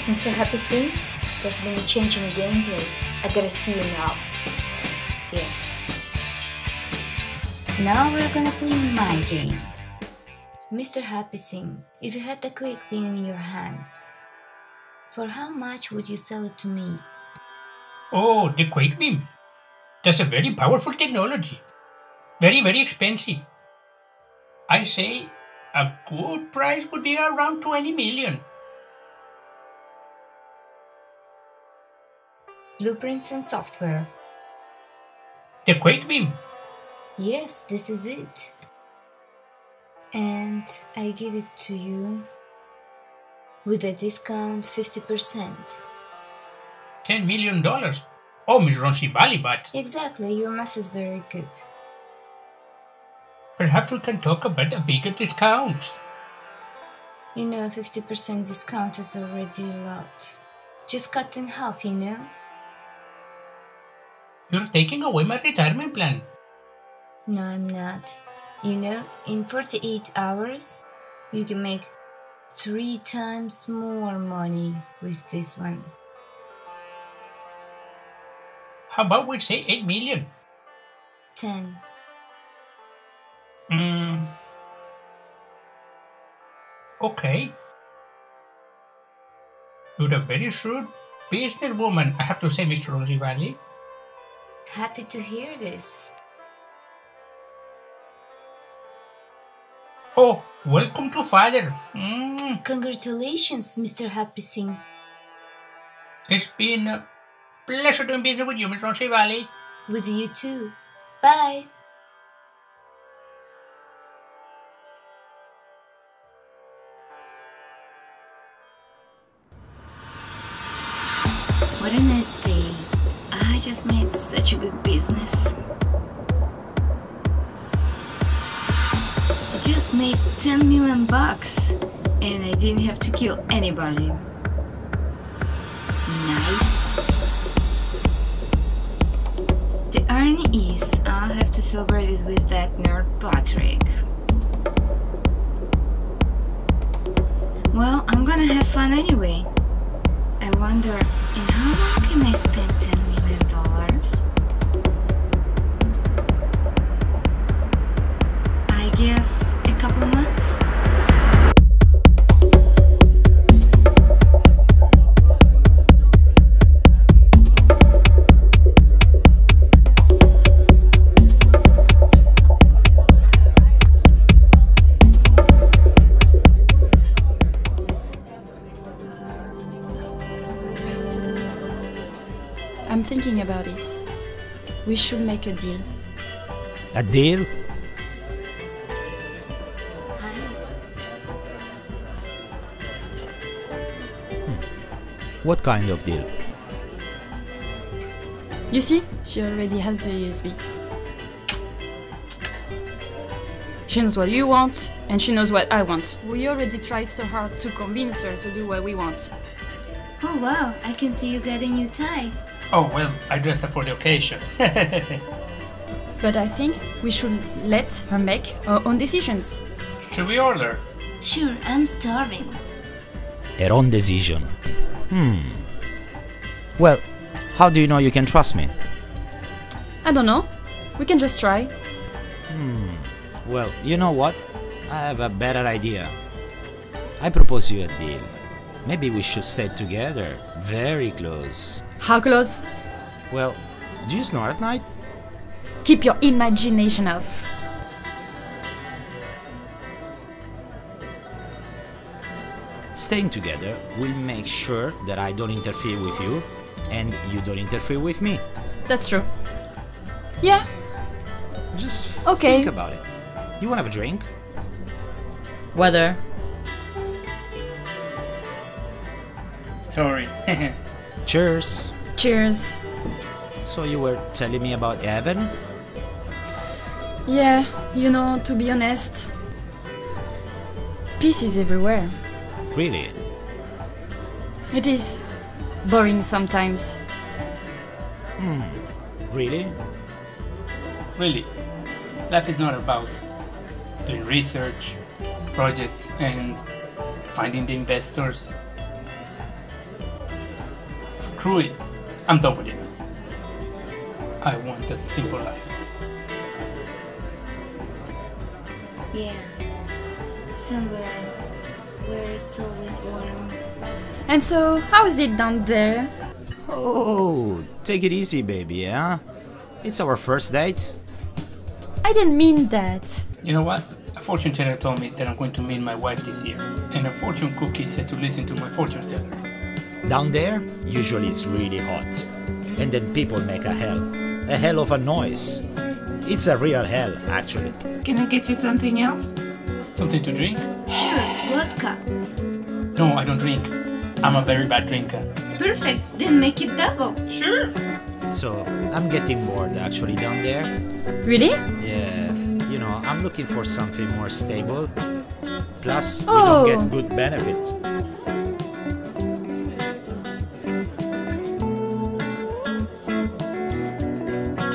Mister Happy Singh, there's been a change in the gameplay. I gotta see you now. Yes. Now we're gonna play my game. Mister Happy Singh, if you had the Quake Beam in your hands, for how much would you sell it to me? Oh, the Quake Beam? That's a very powerful technology. Very, very expensive. I say a good price would be around twenty million. Blueprints and software. The Quake Beam? Yes, this is it. And I give it to you with a discount fifty percent. ten million dollars? Oh, Miss Ronsi Valley, but... Exactly, your math is very good. Perhaps we can talk about a bigger discount. You know, fifty percent discount is already a lot. Just cut in half, you know? You're taking away my retirement plan. No, I'm not. You know, in forty-eight hours, you can make three times more money with this one. How about we say eight million? ten. Mm. Okay. You're a very shrewd businesswoman, I have to say, Mister Ronsi Valley. Happy to hear this. Oh, welcome to father. Mm. Congratulations, Mister Happy Singh. It's been a pleasure doing business with you, Miss Ronsi Valley. With you too. Bye. What a nice day. I just made such a good business. Just made ten million bucks. and I didn't have to kill anybody. Nice. The irony is, I'll have to celebrate it with that nerd Patrick. Well, I'm gonna have fun anyway. I wonder, in how long can I spend ten million dollars? I guess a couple months? I'm thinking about it. We should make a deal. A deal? Hi. Hmm. What kind of deal? You see, she already has the U S B. She knows what you want, and she knows what I want. We already tried so hard to convince her to do what we want. Oh wow, I can see you got a new tie. Oh, well, I dressed up for the occasion. But I think we should let her make her own decisions. Should we order? Sure, I'm starving. Her own decision. Hmm. Well, how do you know you can trust me? I don't know. We can just try. Hmm. Well, you know what? I have a better idea. I propose you a deal. Maybe we should stay together. Very close. How close? Well, do you snore at night? Keep your imagination off. Staying together will make sure that I don't interfere with you and you don't interfere with me. That's true. Yeah. Just okay. Think about it. You wanna have a drink? Whether. Sorry. Cheers. Cheers. So you were telling me about heaven? Yeah, you know, to be honest, peace is everywhere. Really? It is boring sometimes. Hmm. Really? Really. Life is not about doing research, projects, and finding the investors. Screw it. I'm done with it. I want a simple life. Yeah. Somewhere where it's always warm. And so, how is it down there? Oh, take it easy, baby, huh? It's our first date. I didn't mean that. You know what? A fortune teller told me that I'm going to meet my wife this year. And a fortune cookie said to listen to my fortune teller. Down there, usually it's really hot. And then people make a hell. A hell of a noise. It's a real hell, actually. Can I get you something else? Something to drink? Sure, vodka. No, I don't drink. I'm a very bad drinker. Perfect, then make it double. Sure. So, I'm getting bored, actually, down there. Really? Yeah, you know, I'm looking for something more stable. Plus, oh. We don't get good benefits.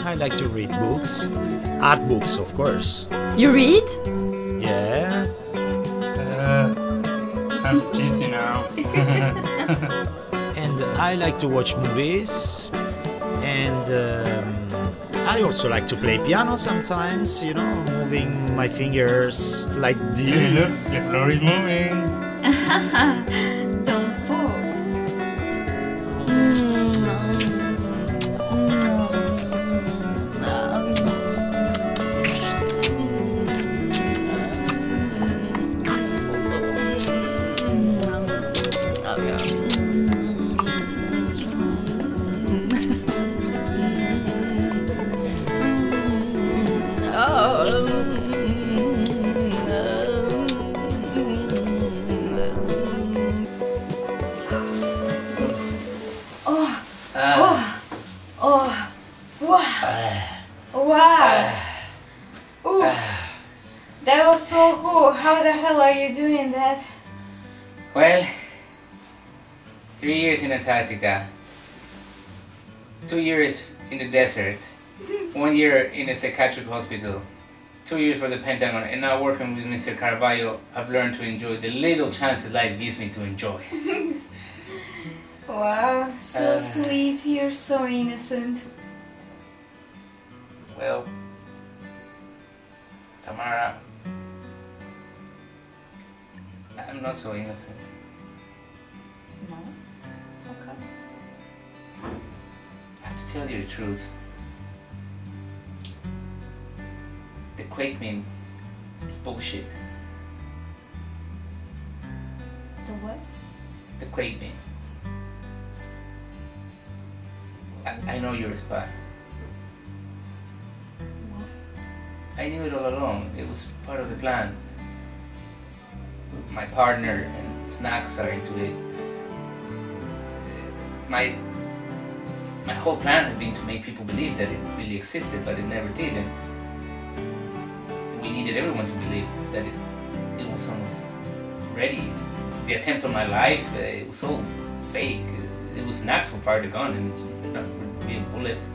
I like to read books. Art books, of course. You read? Yeah. Uh, I'm busy now. And I like to watch movies. And um, I also like to play piano sometimes, you know, moving my fingers like this. Hey, look, the floor is moving. Don't fall. That was so cool. How the hell are you doing that? Well, three years in Antarctica, two years in the desert, one year in a psychiatric hospital, two years for the Pentagon, and now working with Mister Caravaggio, I've learned to enjoy the little chances life gives me to enjoy. Wow, so uh, sweet, you're so innocent. Well, Tamara, I'm not so innocent. No? How come? I have to tell you the truth. The Quake Beam is bullshit. The what? The Quake Beam. I, I know you're a spy. What? I knew it all along. It was part of the plan. My partner and Snacks are into it. My my whole plan has been to make people believe that it really existed, but it never did. And we needed everyone to believe that it, it was almost ready. The attempt on my life, uh, it was all fake. It was Snacks who fired the gun and not real bullets.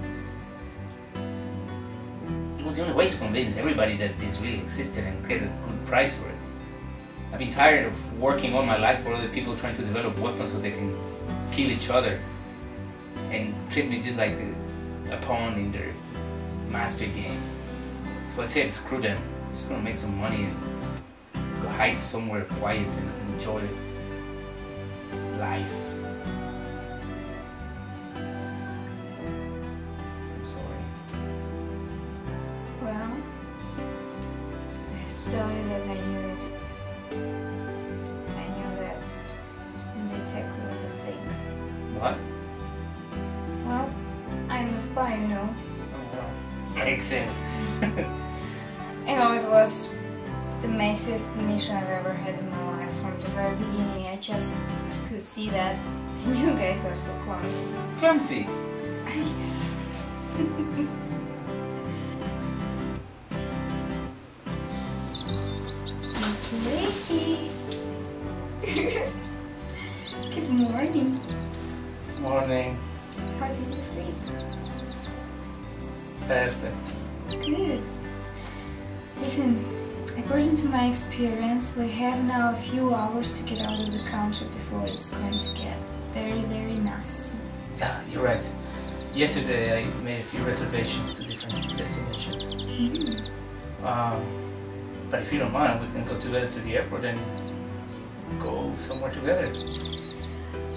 It was the only way to convince everybody that this really existed and get a good price for it. I've been tired of working all my life for other people trying to develop weapons so they can kill each other and treat me just like a, a pawn in their master game. So I said, screw them. I'm just gonna make some money and go hide somewhere quiet and enjoy life. I'm sorry. Well, I have to tell you that I knew it. What? Well, I'm a spy, you know. Oh, well. Makes sense. You know, it was the messiest mission I've ever had in my life from the very beginning. I just could see that. And you guys are so clumsy. Clumsy? Yes. Good morning. Morning. How did you sleep? Perfect. Good. Listen, according to my experience, we have now a few hours to get out of the country before it's going to get very, very nasty. Yeah, you're right. Yesterday I made a few reservations to different destinations. Mm-hmm. Um, but if you don't mind, we can go together to the airport and go somewhere together.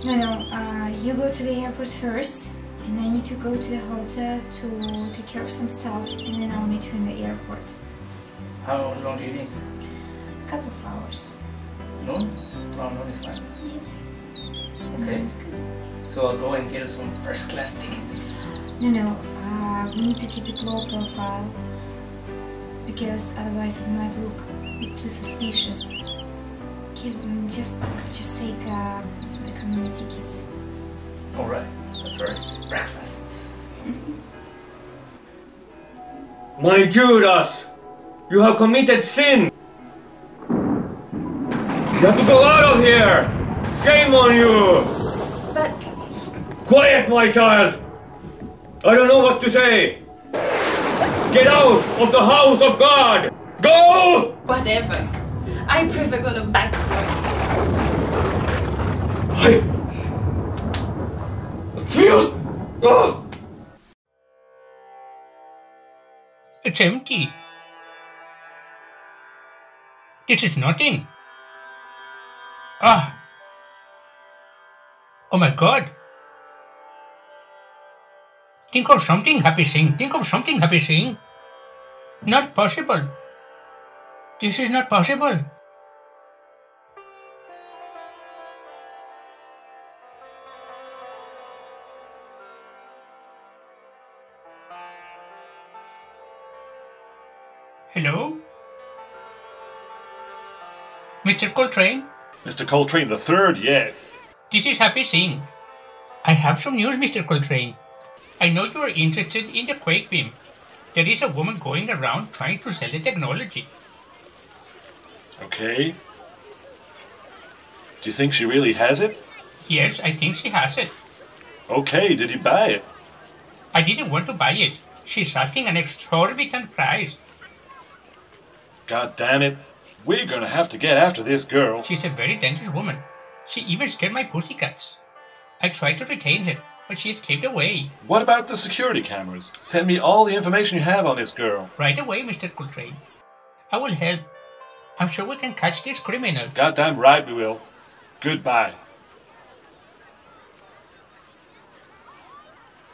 No, no, uh, you go to the airport first, and I need to go to the hotel to take care of some stuff, and then I'll meet you in the airport. How long do you need? A couple of hours. No? No, no, it's fine. Yes. Okay. No, it's good. So I'll go and get us some first class tickets. No, no, uh, we need to keep it low profile, because otherwise it might look a bit too suspicious. Keep, just, just take a... tickets. Alright, but first, breakfast. My Judas! You have committed sin! You have to go out of here! Shame on you! But... Quiet, my child! I don't know what to say! Get out of the house of God! Go! Whatever. I prefer going back to work. I feel... Oh. It's empty. This is nothing. Ah. Oh my God. Think of something, Happy Singh. Think of something, Happy Singh. Not possible. This is not possible. Hello? Mister Coltrane? Mister Coltrane the third, yes. This is Happy Singh. I have some news, Mister Coltrane. I know you are interested in the Quake Beam. There is a woman going around trying to sell the technology. Okay. Do you think she really has it? Yes, I think she has it. Okay, did you buy it? I didn't want to buy it. She's asking an exorbitant price. God damn it. We're gonna have to get after this girl. She's a very dangerous woman. She even scared my pussycats. I tried to retain her, but she escaped away. What about the security cameras? Send me all the information you have on this girl. Right away, Mister Coltrane. I will help. I'm sure we can catch this criminal. Goddamn right we will. Goodbye.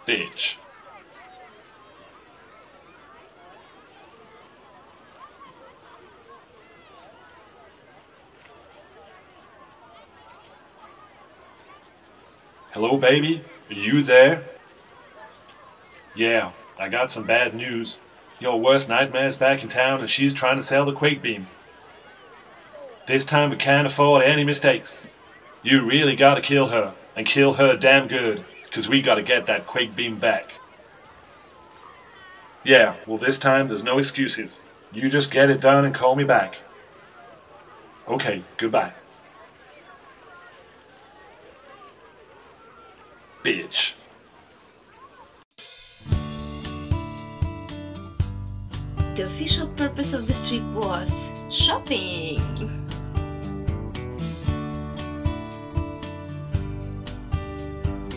Bitch. Hello, baby? Are you there? Yeah, I got some bad news. Your worst nightmare's back in town and she's trying to sell the Quake Beam. This time we can't afford any mistakes. You really gotta kill her, and kill her damn good, cause we gotta get that Quake Beam back. Yeah, well this time there's no excuses. You just get it done and call me back. Okay, goodbye. Bitch. The official purpose of this trip was shopping.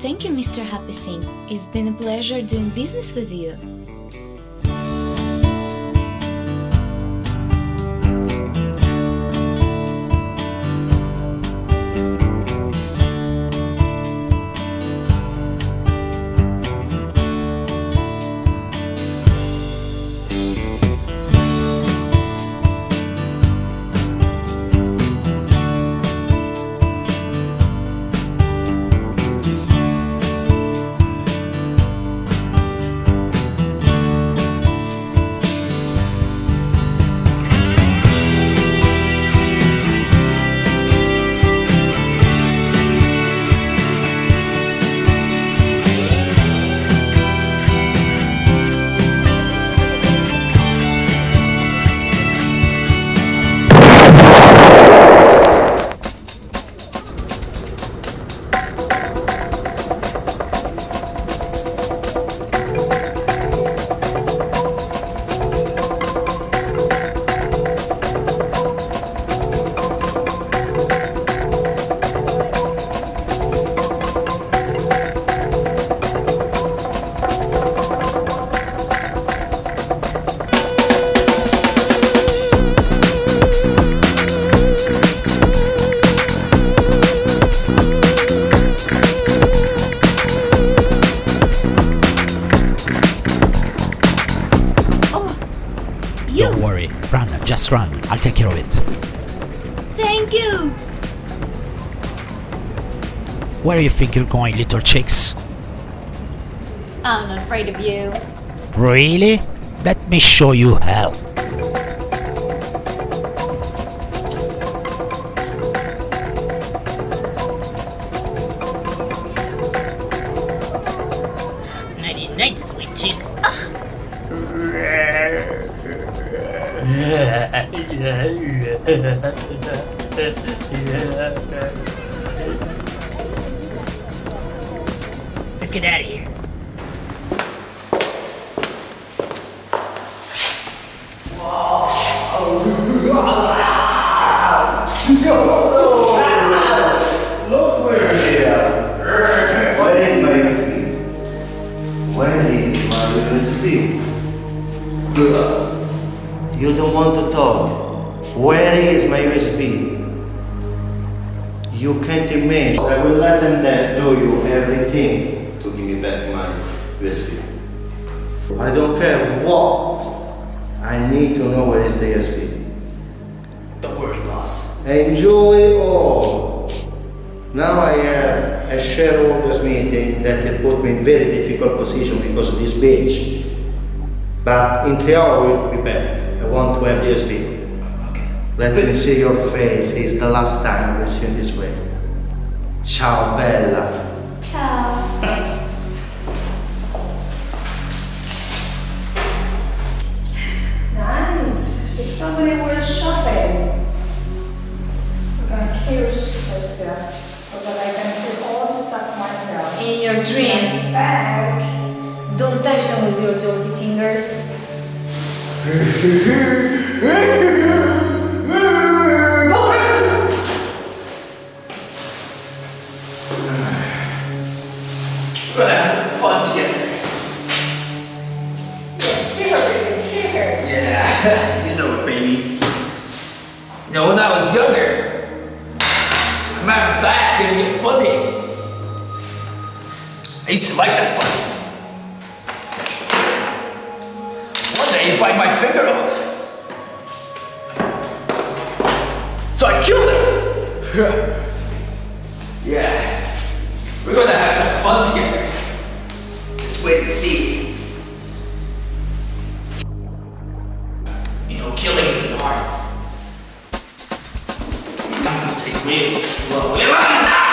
Thank you, Mister Happy Singh. It's been a pleasure doing business with you. Just run. I'll take care of it. Thank you! Where do you think you're going, little chicks? I'm not afraid of you. Really? Let me show you hell. Nighty night, sweet chicks. Let's get out of here. Look, we're here. Where is my whiskey? Where is my whiskey? You don't want to talk. Where is my U S B? You can't imagine. I will let them then do you everything to give me back my U S B. I don't care what. I need to know where is the U S B. Don't worry, boss. Enjoy all. Now I have a shareholders meeting that put me in very difficult position because of this bitch. But in three hours we'll be back. I want to have the U S B. Okay. Let but me see your face. It's the last time we'll see you this way. Ciao, bella. Ciao. Nice. She's somebody worth shopping. Okay. huge person, so that I can do all the stuff myself. In your dreams. Back. Don't touch them with your dirty fingers. Let's have some fun together. Yes, keep her, baby, keep her. Yeah, you know it, baby. You know, when I was younger, I remember Dad gave me a bunny. I used to like that bunny. One day he bit my finger off. So I killed him. Yeah. We're gonna have some fun together. Just wait and see. You know, killing isn't hard. I'm gonna take real slow. We're running now!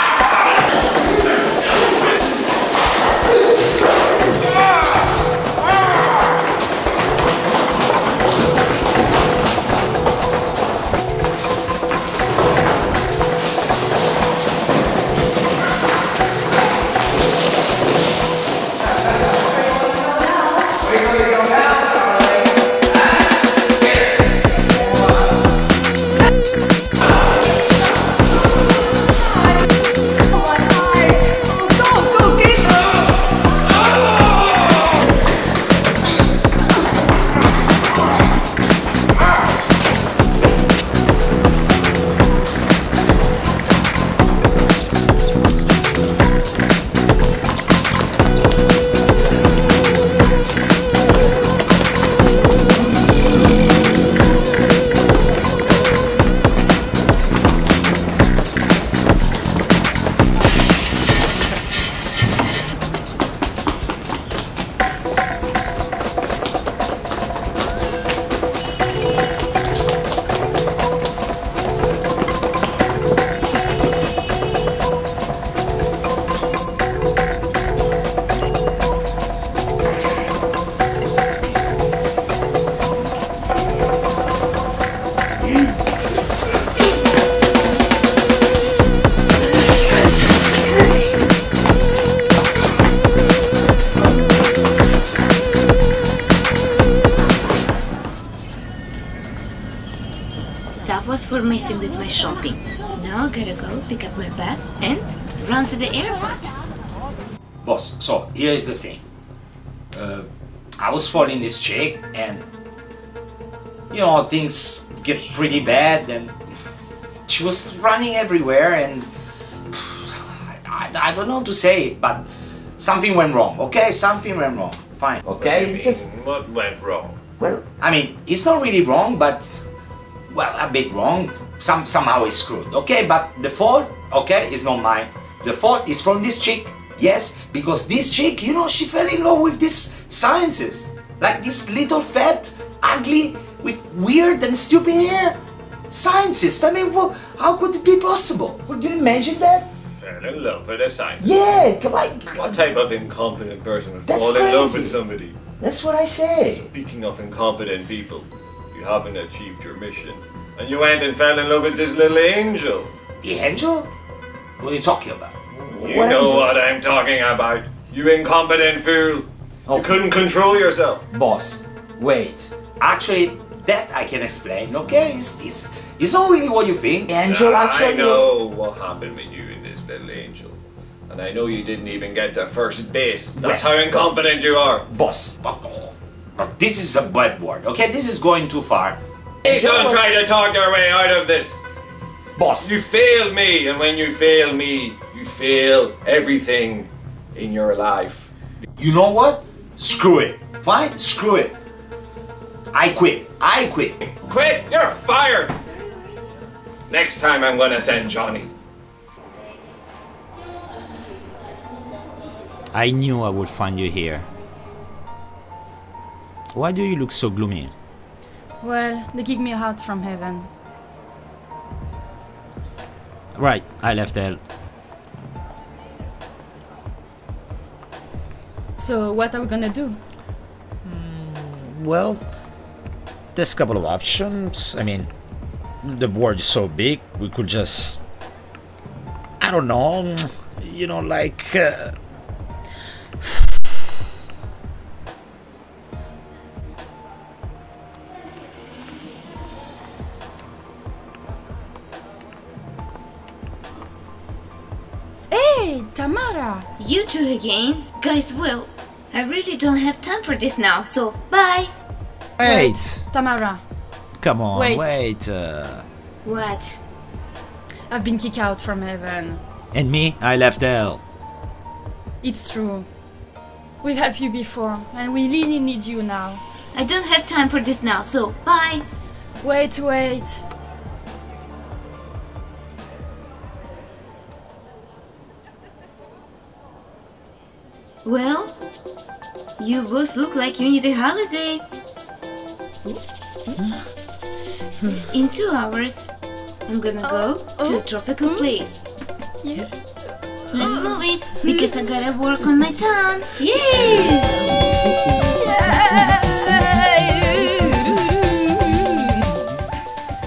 For messing with my shopping. Now I gotta go pick up my bags and run to the airport. Boss, so here is the thing. Uh, I was following this chick and, you know, things get pretty bad and she was running everywhere and I, I don't know how to say it, but something went wrong, okay? Something went wrong, fine, okay? It's just... What went wrong? Well, I mean, it's not really wrong, but well, a bit wrong, Some, somehow it's screwed, okay? But the fault, okay, is not mine. The fault is from this chick, yes, because this chick, you know, she fell in love with this scientist. Like this little fat, ugly, with weird and stupid hair scientist. I mean, well, how could it be possible? Could you imagine that? Fell in love with a scientist? Yeah, come on. What type of incompetent person would fall in love with somebody? That's what I say. Speaking of incompetent people, haven't achieved your mission, and you went and fell in love with this little angel. The angel? What are you talking about? You what know angel? What I'm talking about. You incompetent fool. Oh. You couldn't control yourself. Boss, wait. Actually, that I can explain, okay? It's, it's, it's not really what you think. The angel yeah, actually I know was... what happened with you and this little angel. And I know you didn't even get to first base. That's well, how incompetent you are. Boss. But this is a bad word, okay? This is going too far. Hey, don't try to talk your way out of this! Boss! You failed me, and when you fail me, you fail everything in your life. You know what? Screw it. Fine? Screw it. I quit. I quit. Quit? You're fired! Next time I'm gonna send Johnny. I knew I would find you here. Why do you look so gloomy? Well, they kicked me out from heaven. Right, I left hell. So, what are we gonna do? Mm, well, there's a couple of options. I mean, the board is so big, we could just don't know, you know, like... Uh, hey, Tamara! You two again? Guys, well, I really don't have time for this now, so bye! Wait! Wait Tamara! Come on, wait! wait uh... What? I've been kicked out from heaven. And me, I left hell. It's true. We've helped you before, and we really need you now. I don't have time for this now, so bye! Wait, wait! Well, you both look like you need a holiday. In two hours, I'm gonna go oh, oh, to a tropical oh, place. Yeah. Let's move it, because I gotta work on my tongue. Yay!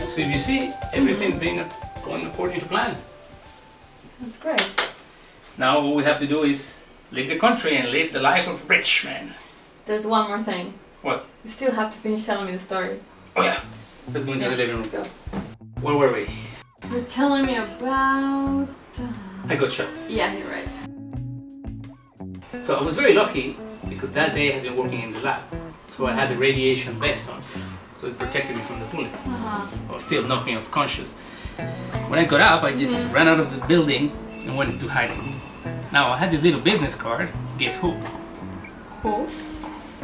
So you see, everything's been going according to plan. That's great. Now all we have to do is leave the country and live the life of rich man. There's one more thing. What? You still have to finish telling me the story. Oh yeah! Let's go into yeah. the living room. Go. Where were we? You're telling me about... Uh... I got shot. Yeah, you're right. So I was very lucky because that day I had been working in the lab. So I had a radiation vest on. So it protected me from the bullets. Uh-huh. I was still knocked me off conscious. When I got up, I just yeah. ran out of the building and went into hiding. Now I had this little business card. Guess who? Who?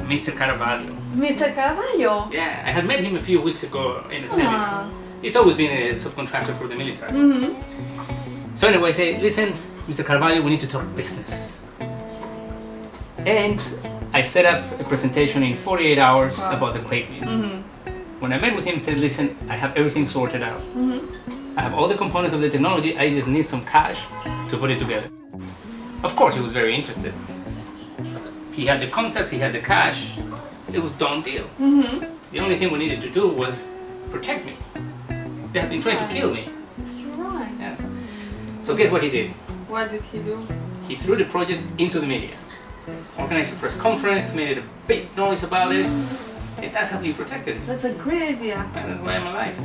Mister Caravaggio. Mister Caravaggio? Yeah, I had met him a few weeks ago in a seminar. He's always been a subcontractor for the military. Mm-hmm. So anyway, I say, listen, Mister Caravaggio, we need to talk business. And I set up a presentation in forty-eight hours wow. about the Quake Beam. Mm-hmm. When I met with him, he said, listen, I have everything sorted out. Mm-hmm. I have all the components of the technology, I just need some cash to put it together. Of course, he was very interested. He had the contacts, he had the cash. It was done deal. Mm-hmm. The only thing we needed to do was protect me. They had been trying right. to kill me. You're right. Yes. So guess what he did? What did he do? He threw the project into the media. Organized a press conference, made a big noise about it. Mm-hmm. And that's how he protected me. That's a great idea. And that's why I'm alive.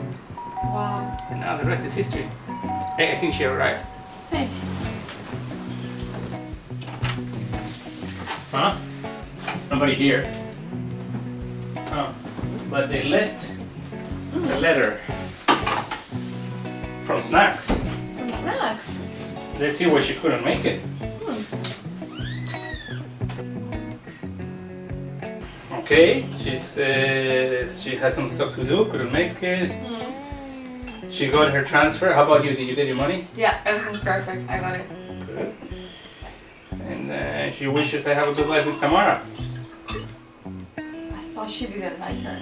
Wow. And now the rest is history. Hey, I think she arrived. Hey. Huh? Nobody here. Oh. But they left mm. a letter from Snacks. From Snacks? Let's see why she couldn't make it. Mm. Okay, she says she has some stuff to do, couldn't make it. Mm. She got her transfer. How about you? Did you get your money? Yeah, everything's perfect. I got it. Good. And uh, she wishes I have a good life with Tamara. I thought she didn't like her.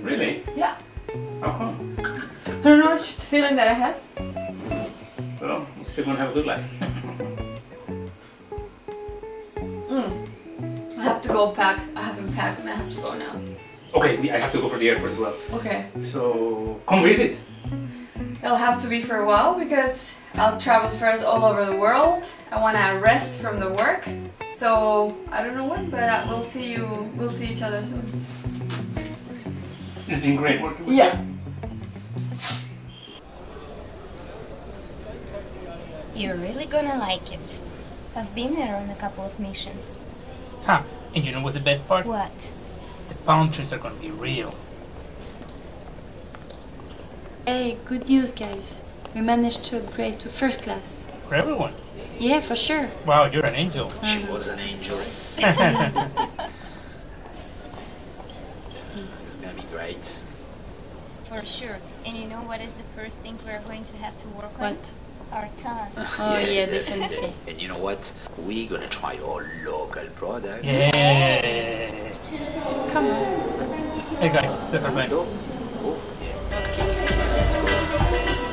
Really? Yeah. How come? I don't know, it's just the feeling that I had. Well, you still want to have a good life. mm. I have to go pack. I haven't packed and I have to go now. Okay, I have to go for the airport as well. Okay. So, come visit. It'll have to be for a while because I'll travel first all over the world. I want to rest from the work, so I don't know when, but we'll see you. We'll see each other soon. It's been great working with yeah. you. You're really gonna like it. I've been there on a couple of missions. Huh? And you know what's the best part? What? The palm trees are gonna be real. Hey, good news, guys. We managed to upgrade to first class. For everyone? Yeah, for sure. Wow, you're an angel. Um. She was an angel. It's gonna be great. For sure. And you know what is the first thing we're going to have to work on? What? Our tongue. Oh yeah, yeah, definitely. And you know what? We're gonna try all local products. Yeah. Come on. Hey guys, that's our plan. Let's go. Oh, yeah. Okay. Let's go.